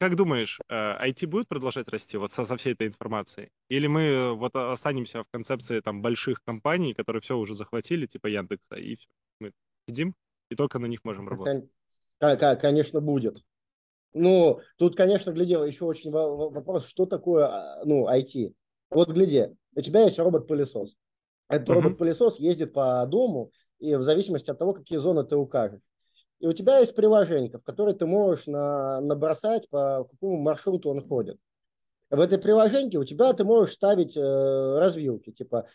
Как думаешь, IT будет продолжать расти вот со всей этой информацией? Или мы вот останемся в концепции там больших компаний, которые все уже захватили, типа Яндекса, и все, мы сидим, и только на них можем работать? Конечно, будет. Ну, тут, конечно, глядел еще очень вопрос, что такое, ну, IT. Вот гляди, у тебя есть робот-пылесос. Этот робот-пылесос ездит по дому, и в зависимости от того, какие зоны ты укажешь. И у тебя есть приложение, в которое ты можешь набросать, по какому маршруту он ходит. В этой приложении ты можешь ставить развилки, типа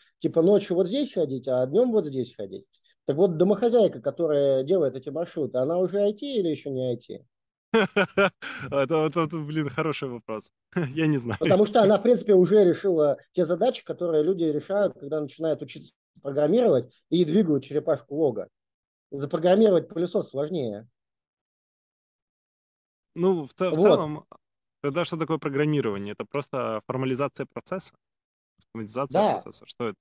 ночью вот здесь ходить, а днем вот здесь ходить. Так вот, домохозяйка, которая делает эти маршруты, она уже IT или еще не IT? Это, блин, хороший вопрос. Я не знаю. Потому что она, в принципе, уже решила те задачи, которые люди решают, когда начинают учиться программировать и двигают черепашку лого. Запрограммировать пылесос сложнее. Ну, в целом, тогда что такое программирование? Это просто формализация процесса? Автоматизация процесса? Что это?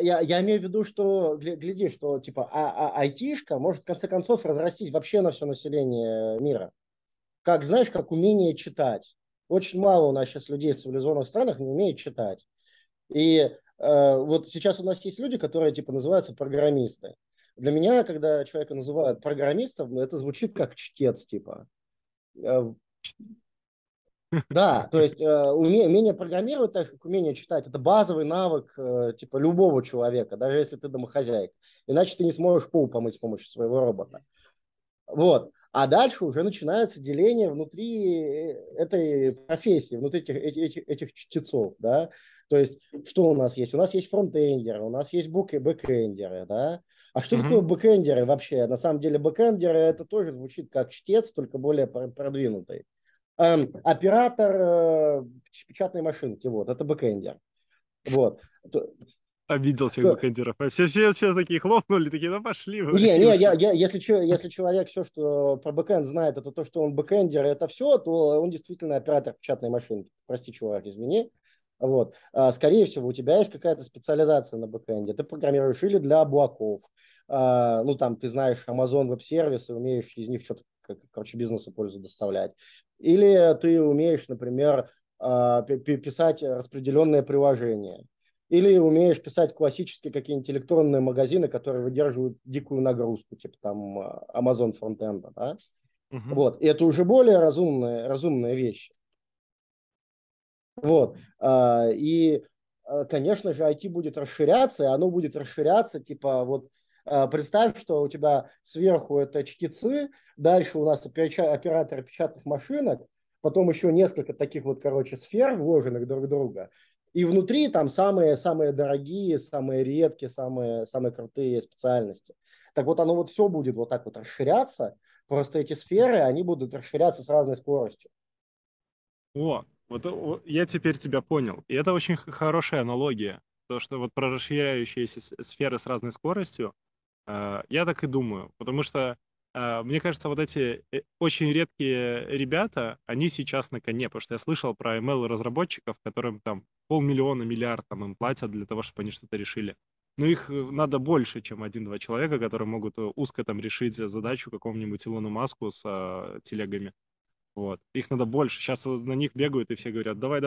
Я имею в виду, что, гляди, что типа айтишка может в конце концов разрастись вообще на все население мира. Как, знаешь, как умение читать. Очень мало у нас сейчас людей в цивилизованных странах не умеют читать. И вот сейчас у нас есть люди, которые типа называются программисты. Для меня, когда человека называют программистом, это звучит как чтец, типа. Да, то есть умение программировать, так как умение читать, это базовый навык типа любого человека, даже если ты домохозяйка. Иначе ты не сможешь пол помыть с помощью своего робота. Вот. А дальше уже начинается деление внутри этой профессии, внутри этих чтецов, да. То есть что у нас есть? У нас есть фронтендеры, у нас есть бэкэндеры, да. А что такое бэкэндеры вообще? На самом деле бэкэндеры это тоже звучит как чтец, только более продвинутый. Оператор печатной машинки, вот, это бэкэндер. Вот. Обидел всех бэкэндеров. Все такие хлопнули, такие, ну пошли. Если человек все, что про бэкэнд знает, это то, что он бэкэндер, это все, то он действительно оператор печатной машинки. Прости, чувак, извини. Вот. Скорее всего, у тебя есть какая-то специализация на бэкэнде. Ты программируешь или для облаков. Ну, там, ты знаешь Amazon веб-сервисы, умеешь из них что-то, короче, бизнесу пользу доставлять. Или ты умеешь, например, писать распределенные приложения. Или умеешь писать классические какие-нибудь электронные магазины, которые выдерживают дикую нагрузку, типа там Amazon фронтенда. Да? Вот. И это уже более разумные вещи. Вот. И, конечно же, IT будет расширяться, и оно будет расширяться, типа, вот представь, что у тебя сверху это чтецы, дальше у нас операторы печатных машинок, потом еще несколько таких вот, короче, сфер, вложенных друг в друга, и внутри там самые дорогие, самые редкие, самые крутые специальности. Так вот, оно вот все будет вот так вот расширяться, просто эти сферы, они будут расширяться с разной скоростью. О. Вот я теперь тебя понял. И это очень хорошая аналогия. То, что вот про расширяющиеся сферы с разной скоростью, я так и думаю. Потому что, мне кажется, вот эти очень редкие ребята, они сейчас на коне. Потому что я слышал про ML-разработчиков, которым там $500 000, миллиард там, им платят для того, чтобы они что-то решили. Но их надо больше, чем 1-2 человека, которые могут узко там решить задачу какому-нибудь Илону Маску с телегами. Вот. Их надо больше. Сейчас на них бегают, и все говорят, давай.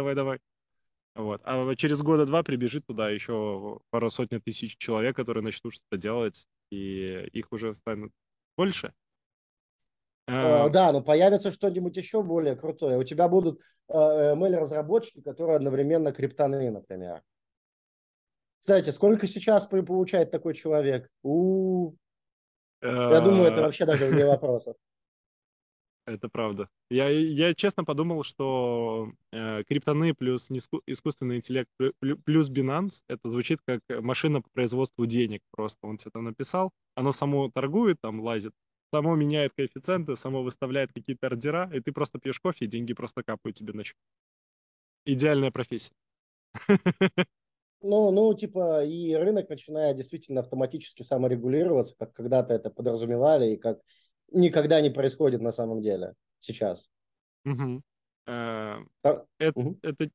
Вот. А через года 2 прибежит туда еще пару сотен тысяч человек, которые начнут что-то делать, и их уже станет больше. Да, но появится что-нибудь еще более крутое. У тебя будут ML-разработчики, которые одновременно криптоны, например. Кстати, сколько сейчас получает такой человек? Я думаю, это вообще даже не вопрос. Это правда. Я честно подумал, что криптоны плюс искусственный интеллект плюс Binance, это звучит как машина по производству денег просто. Он тебе там написал, оно само торгует, там лазит, само меняет коэффициенты, само выставляет какие-то ордера, и ты просто пьешь кофе, и деньги просто капают тебе на счет. Идеальная профессия. Ну, типа, и рынок начинает действительно автоматически саморегулироваться, как когда-то это подразумевали, и как никогда не происходит на самом деле сейчас. Это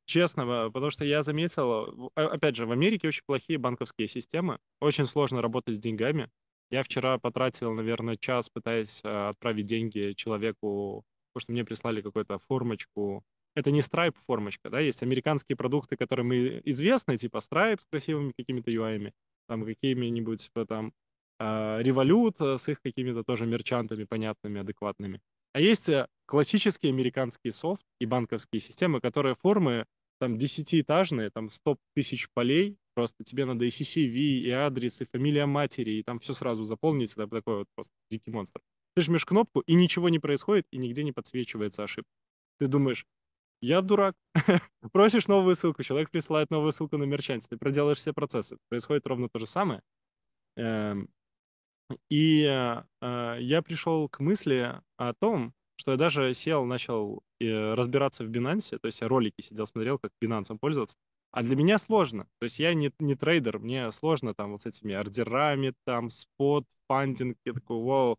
честно, потому что я заметил, опять же, в Америке очень плохие банковские системы, очень сложно работать с деньгами. Я вчера потратил, наверное, час, пытаясь отправить деньги человеку, потому что мне прислали какую-то формочку. Это не Stripe формочка, да, есть американские продукты, которые мы известны, типа Stripe с красивыми какими-то UI-ами, там какими-нибудь типа, там Revolut с их какими-то тоже мерчантами понятными, адекватными. А есть классический американский софт и банковские системы, которые формы там 10-этажные, там 100 тысяч полей, просто тебе надо и CCV, и адрес, и фамилия матери, и там все сразу заполнить, это такой вот просто дикий монстр. Ты жмешь кнопку, и ничего не происходит, и нигде не подсвечивается ошибка. Ты думаешь, я дурак. Просишь новую ссылку, человек присылает новую ссылку на мерчанте, ты проделаешь все процессы. Происходит ровно то же самое. И я пришел к мысли о том, что я даже сел, начал разбираться в Binance, то есть я ролики сидел, смотрел, как Binance пользоваться. А для меня сложно. То есть я не трейдер, мне сложно там вот с этими ордерами, там спот, фандинг, я такой, вау.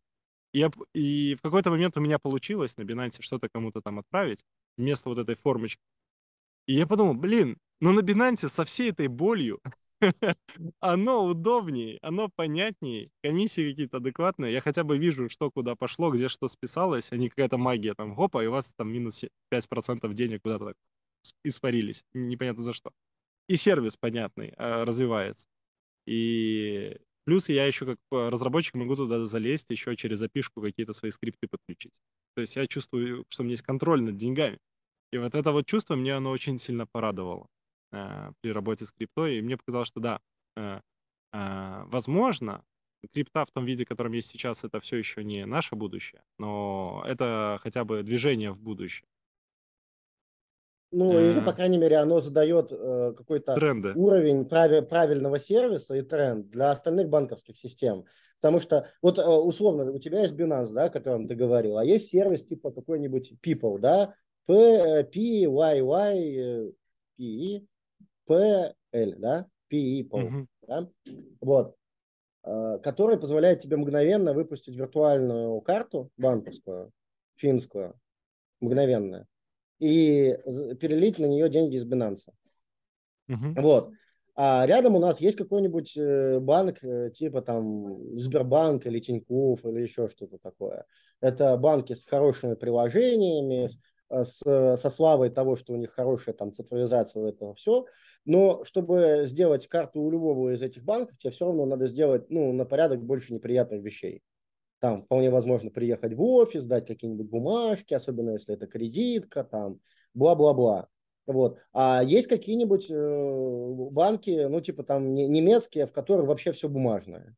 И в какой-то момент у меня получилось на Binance что-то кому-то там отправить вместо вот этой формочки. И я подумал, блин, ну на Binance со всей этой болью оно удобнее, оно понятнее, комиссии какие-то адекватные, я хотя бы вижу, что куда пошло, где что списалось, а не какая-то магия там, хопа, и у вас там минус 5% денег куда-то так испарились, непонятно за что. И сервис понятный, развивается. И плюс я еще как разработчик могу туда залезть, еще через API-шку какие-то свои скрипты подключить. То есть я чувствую, что у меня есть контроль над деньгами. И вот это вот чувство мне оно очень сильно порадовало при работе с криптой. И мне показалось, что да, возможно, крипта в том виде, в котором есть сейчас, это все еще не наше будущее, но это хотя бы движение в будущее. Ну, или, по крайней мере, оно задает какой-то тренды, уровень правильного сервиса и тренд для остальных банковских систем. Потому что, вот условно, у тебя есть Binance, да, о котором ты говорил, а есть сервис типа какой-нибудь People, да, PYYPL, да, People, да, вот, который позволяет тебе мгновенно выпустить виртуальную карту банковскую, финскую, мгновенно, и перелить на нее деньги из Binance. Вот. А рядом у нас есть какой-нибудь банк, типа там Сбербанк или Тинькофф или еще что-то такое. Это банки с хорошими приложениями, со славой того, что у них хорошая там цифровизация, этого все. Но чтобы сделать карту у любого из этих банков, тебе все равно надо сделать на порядок больше неприятных вещей. Там вполне возможно приехать в офис, дать какие-нибудь бумажки, особенно если это кредитка, там, бла-бла-бла. Вот. А есть какие-нибудь банки, типа там немецкие, в которых вообще все бумажное.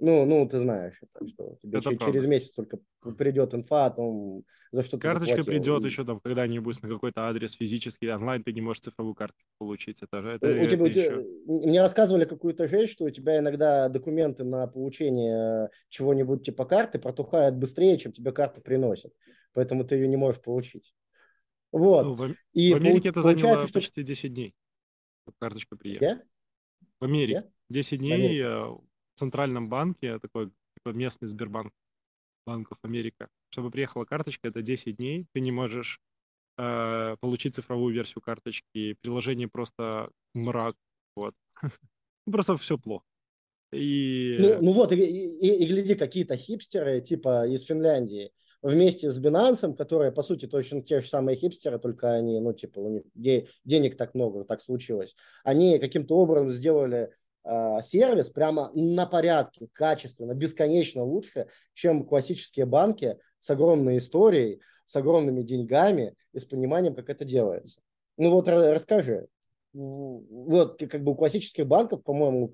Ты знаешь, что тебе через месяц только придет инфа, там за что-то карточка заплатил. Придет еще там когда-нибудь на какой-то адрес физический, онлайн ты не можешь цифровую карточку получить. Мне рассказывали какую-то жесть, что у тебя иногда документы на получение чего-нибудь типа карты протухают быстрее, чем тебе карты приносят. Поэтому ты ее не можешь получить. Вот. В Америке это заняло почти 10 дней, чтобы карточка приехала. В Америке 10 дней... В Центральном банке, такой местный Сбербанк, Банков Америка, чтобы приехала карточка, это 10 дней, ты не можешь получить цифровую версию карточки, приложение просто мрак, вот. Просто все плохо. И гляди, какие-то хипстеры, типа из Финляндии, вместе с Binance, которые, по сути, точно те же самые хипстеры, только они, у них денег так много, так случилось. Они каким-то образом сделали сервис прямо на порядке, качественно, бесконечно лучше, чем классические банки с огромной историей, с огромными деньгами и с пониманием, как это делается. Ну вот расскажи, вот как бы у классических банков, по-моему,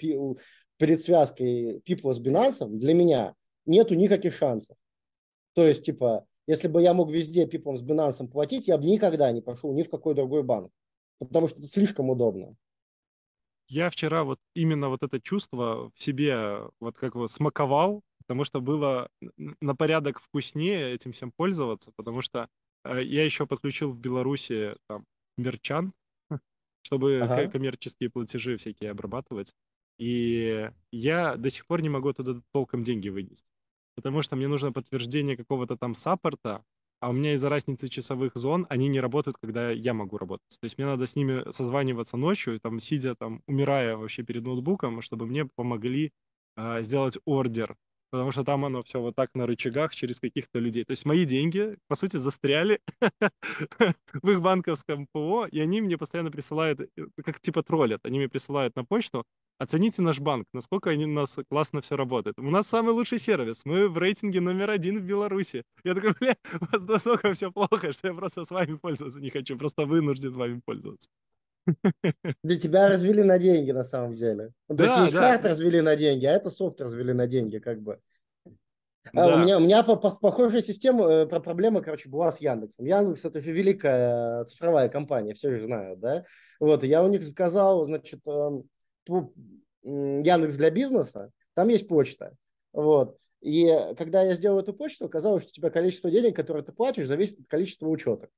перед связкой People с Binance для меня нету никаких шансов. То есть, типа, если бы я мог везде People с Binance платить, я бы никогда не пошел ни в какой другой банк, потому что это слишком удобно. Я вчера вот именно вот это чувство в себе вот как вот смаковал, потому что было на порядок вкуснее этим всем пользоваться, потому что я еще подключил в Беларуси там мерчант, чтобы коммерческие платежи всякие обрабатывать, и я до сих пор не могу туда толком деньги вынести, потому что мне нужно подтверждение какого-то там саппорта, а у меня из-за разницы часовых зон они не работают, когда я могу работать. То есть мне надо с ними созваниваться ночью, там, сидя, там, умирая вообще перед ноутбуком, чтобы мне помогли сделать ордер. Потому что там оно все вот так на рычагах через каких-то людей. То есть мои деньги, по сути, застряли в их банковском ПО, и они мне постоянно присылают, как типа троллят, они мне присылают на почту: оцените наш банк, насколько они у нас классно все работает. У нас самый лучший сервис, мы в рейтинге номер 1 в Беларуси. Я такой, бля, у вас настолько все плохо, что я просто с вами пользоваться не хочу, просто вынужден вами пользоваться. Для тебя развели на деньги, на самом деле. То есть карт развели на деньги, а это софт развели на деньги, как бы. Да. У меня похожая система, проблема, короче, была с Яндексом. Яндекс — это же великая цифровая компания, все же знают, да? Вот, я у них заказал, значит, Яндекс для бизнеса, там есть почта. Вот. И когда я сделал эту почту, оказалось, что у тебя количество денег, которые ты платишь, зависит от количества учеток.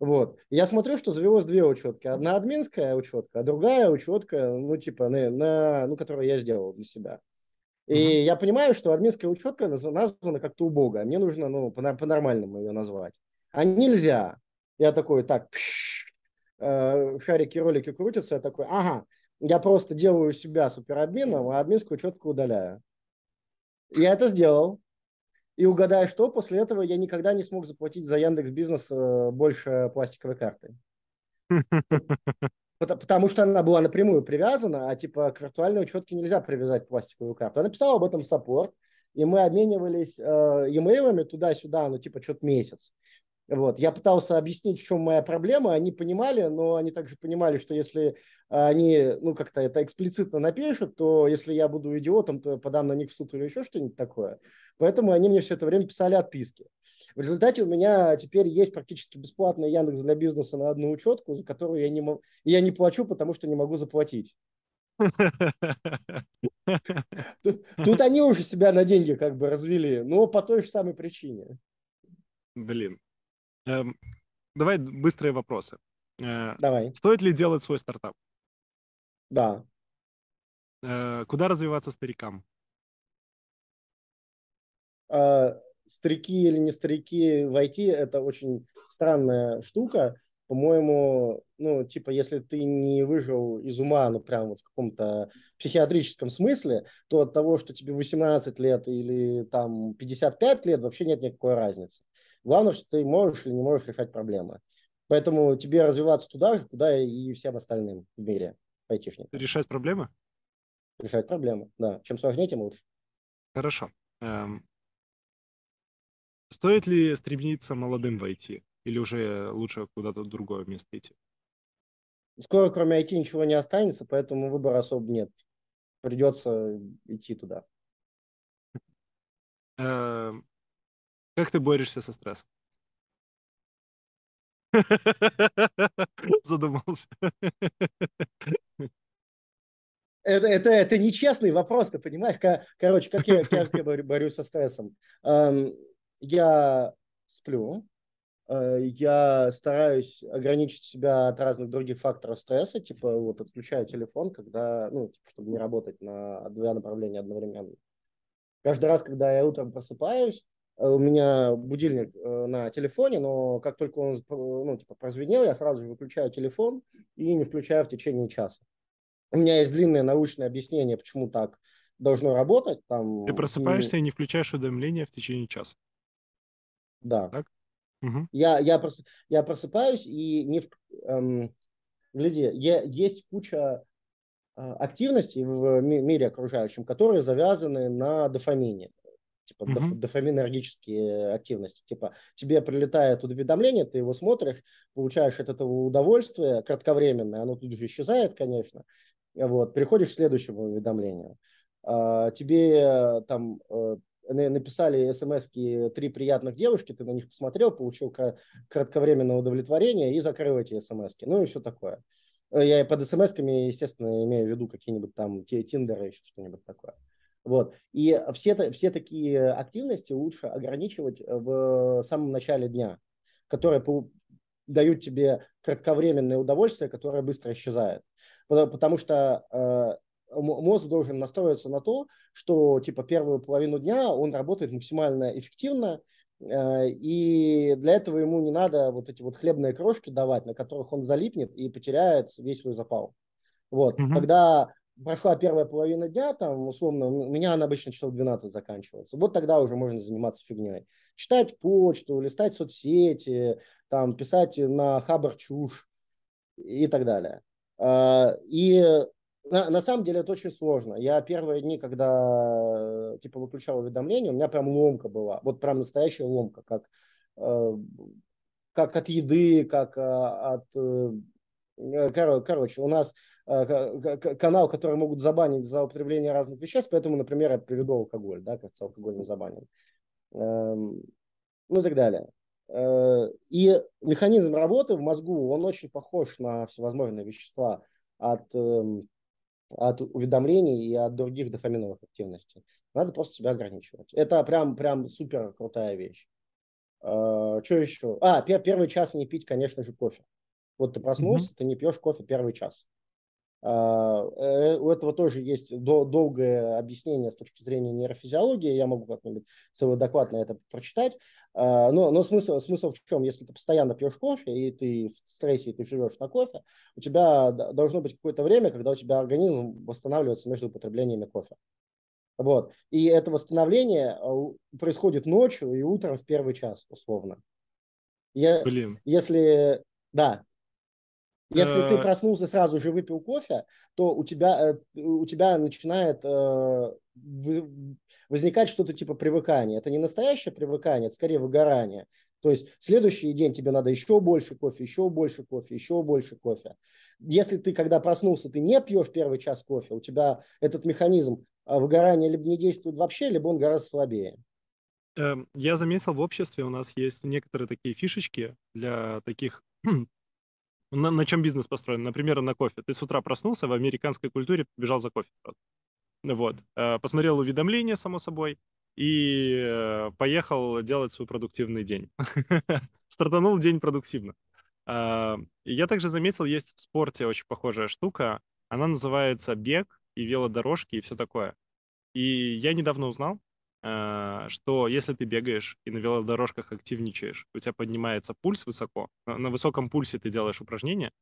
Вот. Я смотрю, что завелось две учетки. Одна админская учетка, а другая учетка, ну, типа, ну, которую я сделал для себя. И я понимаю, что админская учетка названа как-то убого. Мне нужно, ну, по-нормальному ее назвать. А нельзя. Я такой, так, шарики, ролики крутятся. Я такой, ага, я просто делаю себя суперадмином, а админскую учетку удаляю. Я это сделал. И угадай, что после этого я никогда не смог заплатить за Яндекс.Бизнес больше пластиковой карты. Потому что она была напрямую привязана, а типа к виртуальной учетке нельзя привязать пластиковую карту. Я написал об этом в саппорт, и мы обменивались имейлами туда-сюда, ну типа что-то месяц. Вот. Я пытался объяснить, в чем моя проблема, они понимали, но они также понимали, что если они, ну как-то это эксплицитно напишут, то если я буду идиотом, то подам на них в суд или еще что-нибудь такое. Поэтому они мне все это время писали отписки. В результате у меня теперь есть практически бесплатный Яндекс для бизнеса на одну учетку, за которую я не плачу, потому что не могу заплатить. Тут они уже себя на деньги как бы развели, но по той же самой причине. Блин. Давай быстрые вопросы. Давай. Стоит ли делать свой стартап? Да. Куда развиваться старикам? Старики или не старики в IT — это очень странная штука. По-моему, ну, типа, если ты не выжил из ума, ну, прям вот в каком-то психиатрическом смысле, то от того, что тебе 18 лет или там 55 лет, вообще нет никакой разницы. Главное, что ты можешь или не можешь решать проблемы. Поэтому тебе развиваться туда же, куда и всем остальным в мире айтишникам. Решать проблемы? Решать проблемы, да. Чем сложнее, тем лучше. Хорошо. Стоит ли стремиться молодым в IT? Или уже лучше куда-то в другое место идти? Скоро кроме IT ничего не останется, поэтому выбора особо нет. Придется идти туда. Как ты борешься со стрессом? Задумался. Это нечестный вопрос, ты понимаешь? Короче, как я борюсь со стрессом? Я сплю, я стараюсь ограничить себя от разных других факторов стресса, типа вот отключаю телефон, когда, ну, типа, чтобы не работать на два направления одновременно. Каждый раз, когда я утром просыпаюсь, у меня будильник на телефоне, но как только он, ну, типа, прозвенел, я сразу же выключаю телефон и не включаю в течение часа. У меня есть длинное научное объяснение, почему так должно работать. Там, ты просыпаешься и не включаешь уведомления в течение часа. Да. Так? Угу. Я просыпаюсь и не... Гляди, есть куча активностей в мире окружающем, которые завязаны на дофамине. типа дофаминергические активности. Типа тебе прилетает уведомление, ты его смотришь, получаешь от этого удовольствие кратковременное, оно тут же исчезает, конечно. Вот, переходишь к следующему уведомлению. Тебе там написали смс-ки три приятных девушки, ты на них посмотрел, получил кратковременное удовлетворение и закрыл эти смс-ки. Ну и все такое. Я под смс-ками, естественно, имею в виду какие-нибудь там тиндеры, еще что-нибудь такое. Вот. И все такие активности лучше ограничивать в самом начале дня, которые дают тебе кратковременное удовольствие, которое быстро исчезает. Потому что мозг должен настроиться на то, что типа первую половину дня он работает максимально эффективно, и для этого ему не надо вот эти вот хлебные крошки давать, на которых он залипнет и потеряет весь свой запал. Вот. Когда прошла первая половина дня, там, условно, у меня она обычно часов 12 заканчивается. Вот тогда уже можно заниматься фигней. Читать почту, листать соцсети, там, писать на хабар чушь и так далее. И на самом деле это очень сложно. Я первые дни, когда типа выключал уведомления, у меня прям ломка была. Вот прям настоящая ломка, как от еды, как от... Короче, у нас канал, который могут забанить за употребление разных веществ, поэтому, например, я приведу алкоголь, да, кажется, алкоголь не забанен. Ну и так далее. И механизм работы в мозгу, он очень похож на всевозможные вещества от уведомлений и от других дофаминовых активностей. Надо просто себя ограничивать. Это прям супер крутая вещь. Что еще? Первый час не пить, конечно же, кофе. Вот ты проснулся, ты не пьешь кофе первый час. У этого тоже есть долгое объяснение с точки зрения нейрофизиологии. Я могу как-нибудь целый доклад на это прочитать. Но смысл в чем? Если ты постоянно пьешь кофе, и ты в стрессе, и ты живешь на кофе, у тебя должно быть какое-то время, когда у тебя организм восстанавливается между употреблениями кофе. Вот. И это восстановление происходит ночью и утром в первый час, условно. Если ты проснулся, сразу же выпил кофе, то у тебя начинает возникать что-то типа привыкания. Это не настоящее привыкание, это скорее выгорание. То есть следующий день тебе надо еще больше кофе, еще больше кофе, еще больше кофе. Если ты, когда проснулся, ты не пьешь первый час кофе, у тебя этот механизм выгорания либо не действует вообще, либо он гораздо слабее. Я заметил, в обществе у нас есть некоторые такие фишечки для таких... На чем бизнес построен? Например, на кофе. Ты с утра проснулся, в американской культуре побежал за кофе. Вот. Посмотрел уведомления, само собой, и поехал делать свой продуктивный день. Стартанул день продуктивно. Я также заметил, есть в спорте очень похожая штука. Она называется бег и велодорожки и все такое. И я недавно узнал, что если ты бегаешь и на велодорожках активничаешь, у тебя поднимается пульс высоко, на высоком пульсе ты делаешь упражнения,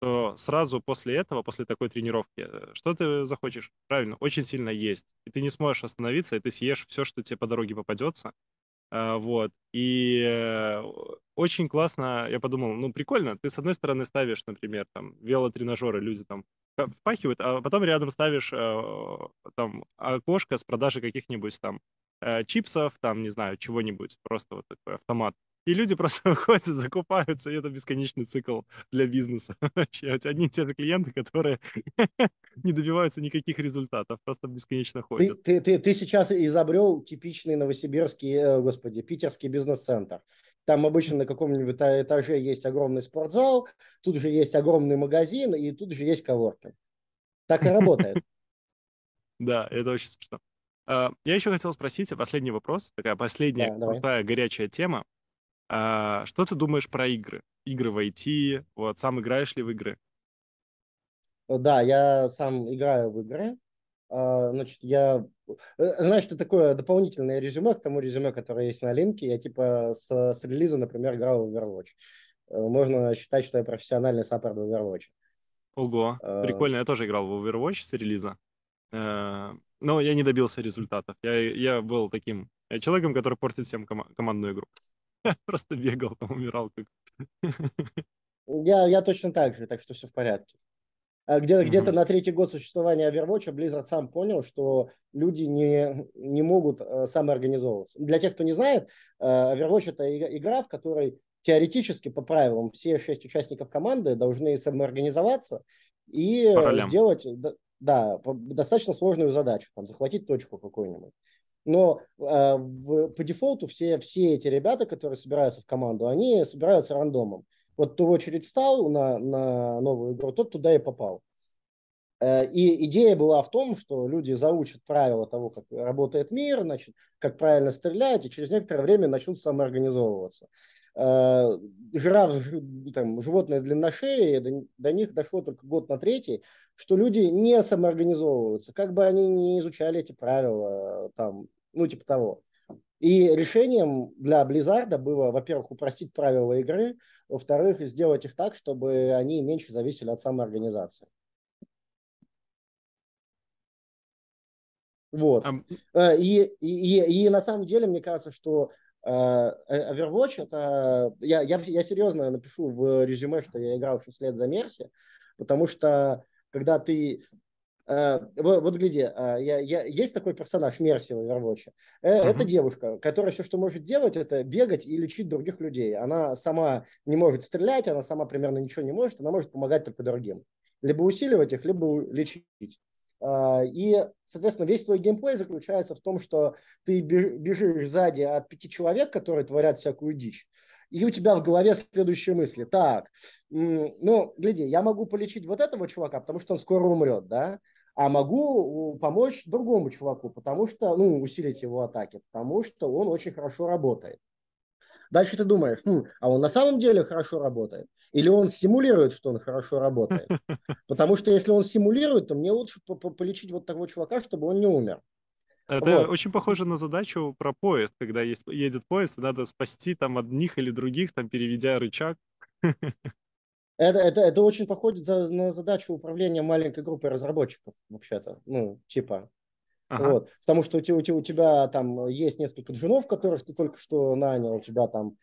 то сразу после этого, после такой тренировки, что ты захочешь? Правильно, очень сильно есть. И ты не сможешь остановиться, и ты съешь все, что тебе по дороге попадется. Вот. И очень классно, я подумал, ну прикольно, ты с одной стороны ставишь, например, там велотренажеры, люди там впахивают, а потом рядом ставишь там окошко с продажей каких-нибудь там чипсов, там, не знаю, чего-нибудь, просто вот такой автомат. И люди просто выходят, закупаются, и это бесконечный цикл для бизнеса. Вообще, одни и те же клиенты, которые не добиваются никаких результатов, просто бесконечно ходят. Ты сейчас изобрел типичный новосибирский, питерский бизнес-центр. Там обычно на каком-нибудь этаже есть огромный спортзал, тут же есть огромный магазин, и тут же есть коворкинг. Так и работает. Да, это очень смешно. Я еще хотел спросить, последний вопрос, такая последняя крутая горячая тема. Что ты думаешь про игры? Игры в IT, вот, сам играешь ли в игры? Да, я сам играю в игры. Значит, знаешь, это такое дополнительное резюме к тому резюме, которое есть на линке. Я типа с релиза, например, играл в Overwatch. Можно считать, что я профессиональный саппорт в Overwatch. Ого, прикольно, я тоже играл в Overwatch с релиза. Но я не добился результатов. Я был таким человеком, который портит всем командную игру. Просто бегал, там умирал. Я точно так же, так что все в порядке. Где-то на третий год существования Overwatch Blizzard сам понял, что люди не могут самоорганизовываться. Для тех, кто не знает, Overwatch – это игра, в которой теоретически, по правилам, все 6 участников команды должны самоорганизоваться и сделать достаточно сложную задачу, там, захватить точку какую-нибудь. Но по дефолту все эти ребята, которые собираются в команду, они собираются рандомом. Вот кто в очередь встал на новую игру, тот туда и попал. И идея была в том, что люди заучат правила того, как работает мир, значит, как правильно стрелять, и через некоторое время начнут самоорганизовываться. Жираф, там, животное длинношеи, до них дошло только год на третий, что люди не самоорганизовываются, как бы они не изучали эти правила, там, ну типа того. И решением для Blizzard было, во-первых, упростить правила игры, во-вторых, сделать их так, чтобы они меньше зависели от самоорганизации. Вот. И на самом деле, мне кажется, что Overwatch это... Я серьезно напишу в резюме, что я играл 6 лет за Мерси, потому что когда ты... Вот гляди, есть такой персонаж Мерси в Overwatch. Это девушка, которая все, что может делать, это бегать и лечить других людей. Она сама не может стрелять, она сама примерно ничего не может, она может помогать только другим. Либо усиливать их, либо лечить. И, соответственно, весь твой геймплей заключается в том, что ты бежишь сзади от 5 человек, которые творят всякую дичь. И у тебя в голове следующие мысли. Так, ну, гляди, я могу полечить вот этого чувака, потому что он скоро умрет, да? А могу помочь другому чуваку, потому что, ну, усилить его атаки, потому что он очень хорошо работает. Дальше ты думаешь, а он на самом деле хорошо работает? Или он симулирует, что он хорошо работает? Потому что если он симулирует, то мне лучше полечить вот такого чувака, чтобы он не умер. Это очень похоже на задачу про поезд, когда едет поезд, и надо спасти там одних или других, там переведя рычаг. Это очень походит на задачу управления маленькой группой разработчиков, вообще-то, ну, типа. Ага. Вот. Потому что у тебя там есть несколько джунов, которых ты только что нанял, у тебя там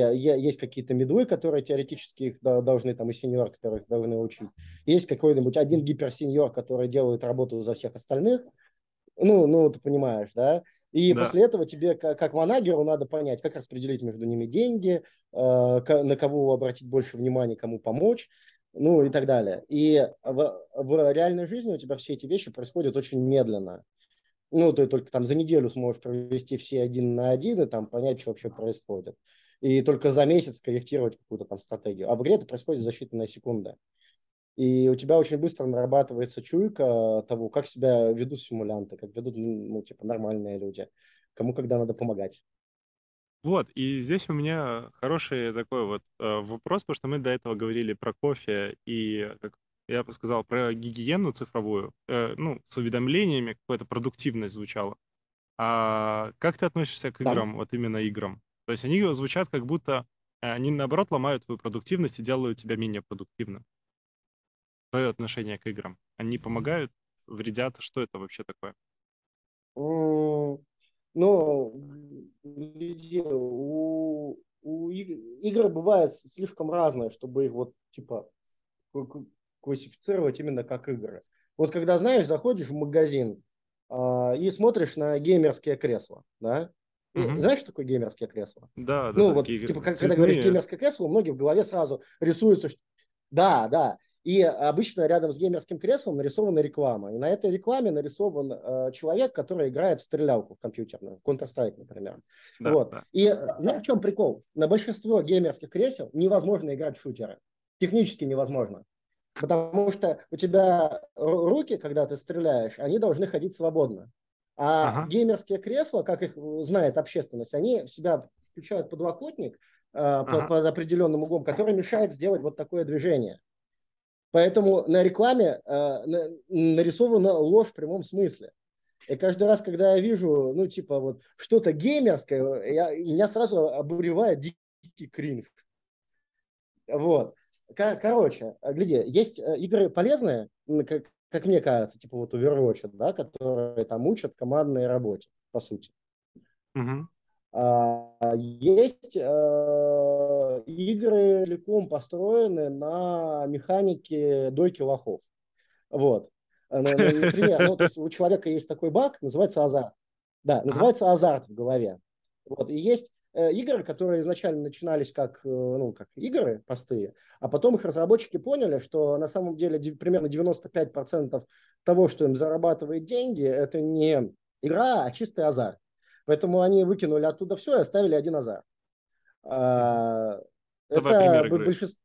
есть какие-то мидлы, которые теоретически их должны, там и сеньор, которые их должны учить. Есть какой-нибудь один гиперсеньор, который делает работу за всех остальных. Ну, ты понимаешь, да? И после этого тебе, как манагеру, надо понять, как распределить между ними деньги, на кого обратить больше внимания, кому помочь, ну и так далее. И в реальной жизни у тебя все эти вещи происходят очень медленно. Ну, ты только там за неделю сможешь провести все 1 на 1 и там понять, что вообще происходит. И только за месяц корректировать какую-то там стратегию. А в игре это происходит за считанные секунды. И у тебя очень быстро нарабатывается чуйка того, как себя ведут симулянты, как ведут, ну, типа, нормальные люди, кому когда надо помогать. Вот, и здесь у меня хороший такой вот вопрос, потому что мы до этого говорили про кофе и, как я бы сказал, про гигиену цифровую, ну, с уведомлениями, какая-то продуктивность звучала. А как ты относишься к играм, вот именно играм? То есть они звучат как будто, они наоборот ломают твою продуктивность и делают тебя менее продуктивным. Твое отношение к играм? Они помогают, вредят? Что это вообще такое? Ну, у игр бывает слишком разное, чтобы их вот типа классифицировать именно как игры. Вот когда, знаешь, заходишь в магазин и смотришь на геймерские кресла, да? Знаешь, что такое геймерские кресла? Да, да. Ну, вот, типа, когда говоришь геймерское кресло, у многих в голове сразу рисуется, что... Да. И обычно рядом с геймерским креслом нарисована реклама. И на этой рекламе нарисован человек, который играет в стрелялку компьютерную, Counter-Strike, например. Да, вот. Да. И знаешь, в чем прикол? На большинство геймерских кресел невозможно играть в шутеры. Технически невозможно. Потому что у тебя руки, когда ты стреляешь, они должны ходить свободно. А геймерские кресла, как их знает общественность, они в себя включают подлокотник под определенным углом, который мешает сделать вот такое движение. Поэтому на рекламе нарисована ложь в прямом смысле. И каждый раз, когда я вижу, ну, типа, вот что-то геймерское, меня сразу обуревает дикий кринж. Вот. Короче, гляди, есть игры полезные, как мне кажется, типа вот Overwatch, да, которые там учат командной работе, по сути. Есть игры целиком построены на механике дойки лохов. Вот. Например, вот у человека есть такой баг, называется азарт. Да, называется азарт в голове. Вот. И есть игры, которые изначально начинались как, ну, как игры простые, а потом их разработчики поняли, что на самом деле примерно 95% того, что им зарабатывает деньги, это не игра, а чистый азарт. Поэтому они выкинули оттуда все и оставили один азарт. Это большинство...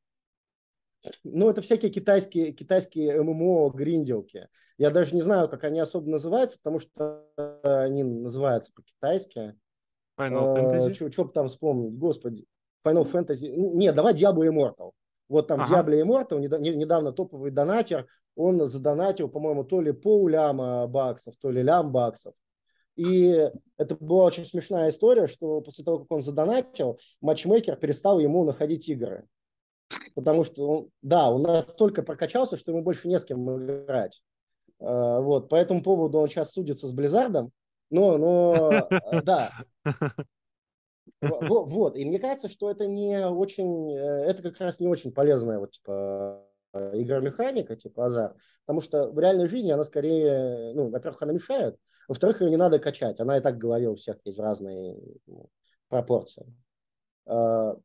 Ну, это всякие китайские ММО гринделки. Я даже не знаю, как они особо называются, потому что они называются по-китайски. Final Fantasy? Что бы там вспомнить, господи. Final Fantasy? Не, давай Diablo Immortal. Вот там Diablo Immortal, недавно топовый донатер, он задонатил, по-моему, то ли полляма баксов, то ли лям баксов. И это была очень смешная история, что после того, как он задонатил, матчмейкер перестал ему находить игры. Потому что, он настолько прокачался, что ему больше не с кем играть. Вот. По этому поводу он сейчас судится с Близзардом. Вот. И мне кажется, что это не очень, это как раз не очень полезная вот типа игромеханика, типа азарт. Потому что в реальной жизни она скорее, во-первых, она мешает. Во-вторых, ее не надо качать. Она и так в голове у всех есть в разные пропорции. Что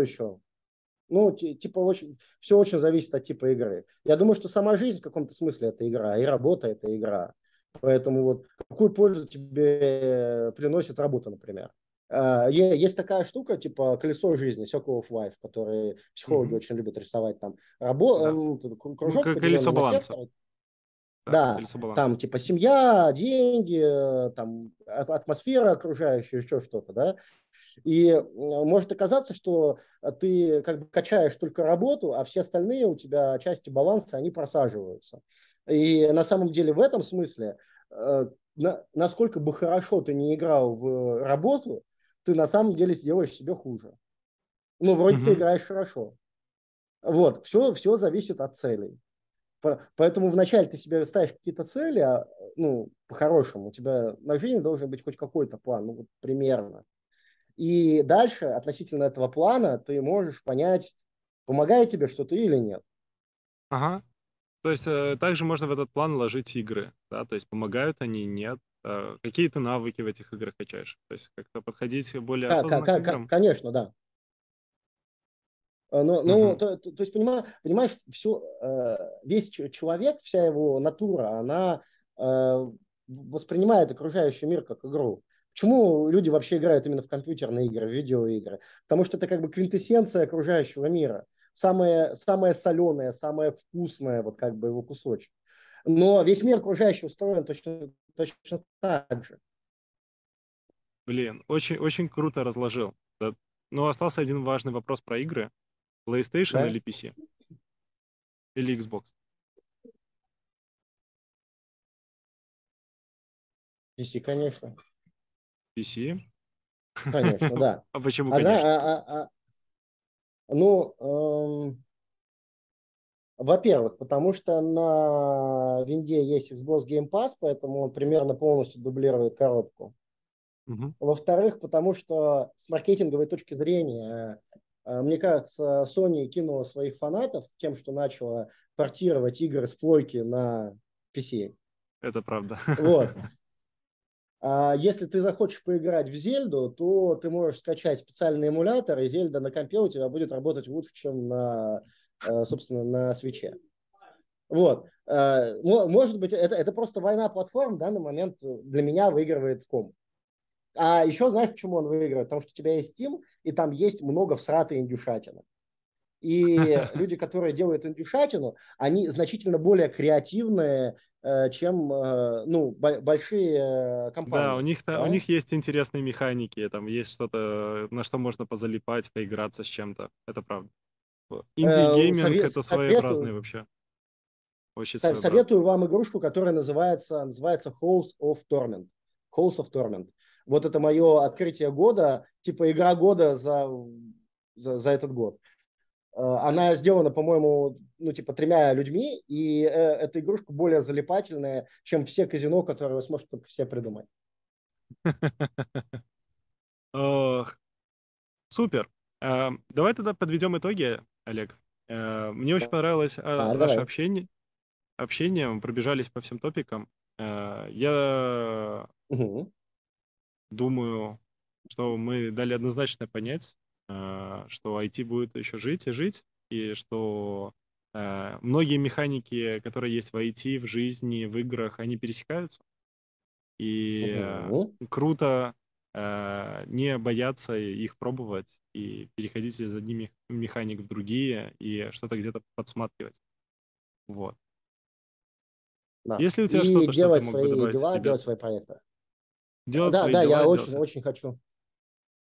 еще? Все очень зависит от типа игры. Я думаю, что сама жизнь в каком-то смысле это игра, и работа это игра. Поэтому вот какую пользу тебе приносит работа, например? Есть такая штука, типа колесо жизни, Circle of Life, которые психологи очень любят рисовать там. Кружок, колесо баланса. Да, там типа семья, деньги, там атмосфера окружающая, еще что-то, да. И может оказаться, что ты как бы качаешь только работу, а все остальные у тебя части баланса, они просаживаются. И на самом деле в этом смысле, насколько бы хорошо ты не играл в работу, ты на самом деле сделаешь себе хуже. Вроде ты играешь хорошо. Вот, все зависит от целей. Поэтому вначале ты себе ставишь какие-то цели, по-хорошему, у тебя на жизнь должен быть хоть какой-то план, примерно. И дальше относительно этого плана ты можешь понять, помогает тебе что-то или нет. Ага. То есть также можно в этот план ложить игры, да, то есть помогают они, нет. Какие ты навыки в этих играх качаешь? То есть как-то подходить более осознанно к играм? Конечно, да. То есть, понимаешь, весь человек, вся его натура, она воспринимает окружающий мир как игру. Почему люди вообще играют именно в компьютерные игры, в видеоигры? Потому что это как бы квинтэссенция окружающего мира. Самое соленое, самое вкусное, вот как бы его кусочек. Но весь мир окружающий устроен точно так же. Блин, очень, очень круто разложил. Да. Но остался один важный вопрос про игры. PlayStation или PC? Или Xbox? PC, конечно. PC? Конечно, да. А почему конечно? Во-первых, потому что на винде есть Xbox Game Pass, поэтому он примерно полностью дублирует коробку. Во-вторых, потому что с маркетинговой точки зрения, мне кажется, Sony кинула своих фанатов тем, что начала портировать игры с плойки на PC. Это правда. Вот. А если ты захочешь поиграть в Зельду, то ты можешь скачать специальный эмулятор, и Зельда на компе у тебя будет работать лучше, чем на Switch'е. Вот. Может быть, это просто война платформ, в данный момент для меня выигрывает комп. А еще знаешь, почему он выигрывает? Потому что у тебя есть Steam, и там есть много всратой индюшатины. И люди, которые делают индюшатину, они значительно более креативные, чем большие компании. Да, у них есть интересные механики, там есть что-то, на что можно позалипать, поиграться с чем-то. Это правда. Инди-гейминг это своеобразный вообще. Очень своеобразный. Советую вам игрушку, которая называется House of Torment. Вот это мое открытие года, типа игра года за этот год. Она сделана, по-моему, 3 людьми, и эта игрушка более залипательная, чем все казино, которые вы сможете только все придумать. Супер. Давай тогда подведем итоги, Олег. Мне очень понравилось наше общение. Мы пробежались по всем топикам. Я думаю, что мы дали однозначно понять, что IT будет еще жить и жить, и что многие механики, которые есть в IT, в жизни, в играх, они пересекаются. И круто не бояться их пробовать и переходить из одних механик в другие и что-то где-то подсматривать. Вот. Да. Если у тебя и что-то, что ты мог бы добавить, дела, делать свои проекты. Я очень хочу.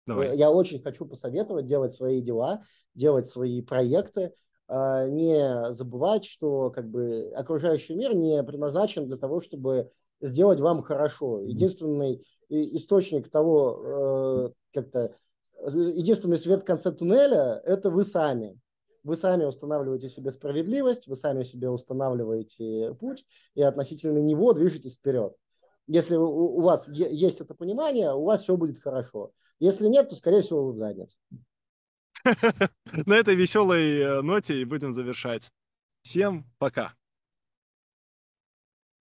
Давай. Я очень хочу посоветовать делать свои дела, делать свои проекты, не забывать, что как бы окружающий мир не предназначен для того, чтобы сделать вам хорошо. Единственный источник того, как-то единственный свет в конце туннеля – это вы сами. Вы сами устанавливаете себе справедливость, вы сами себе устанавливаете путь и относительно него движетесь вперед. Если у вас есть это понимание, у вас все будет хорошо. Если нет, то, скорее всего, вы в заднице. На этой веселой ноте и будем завершать. Всем пока.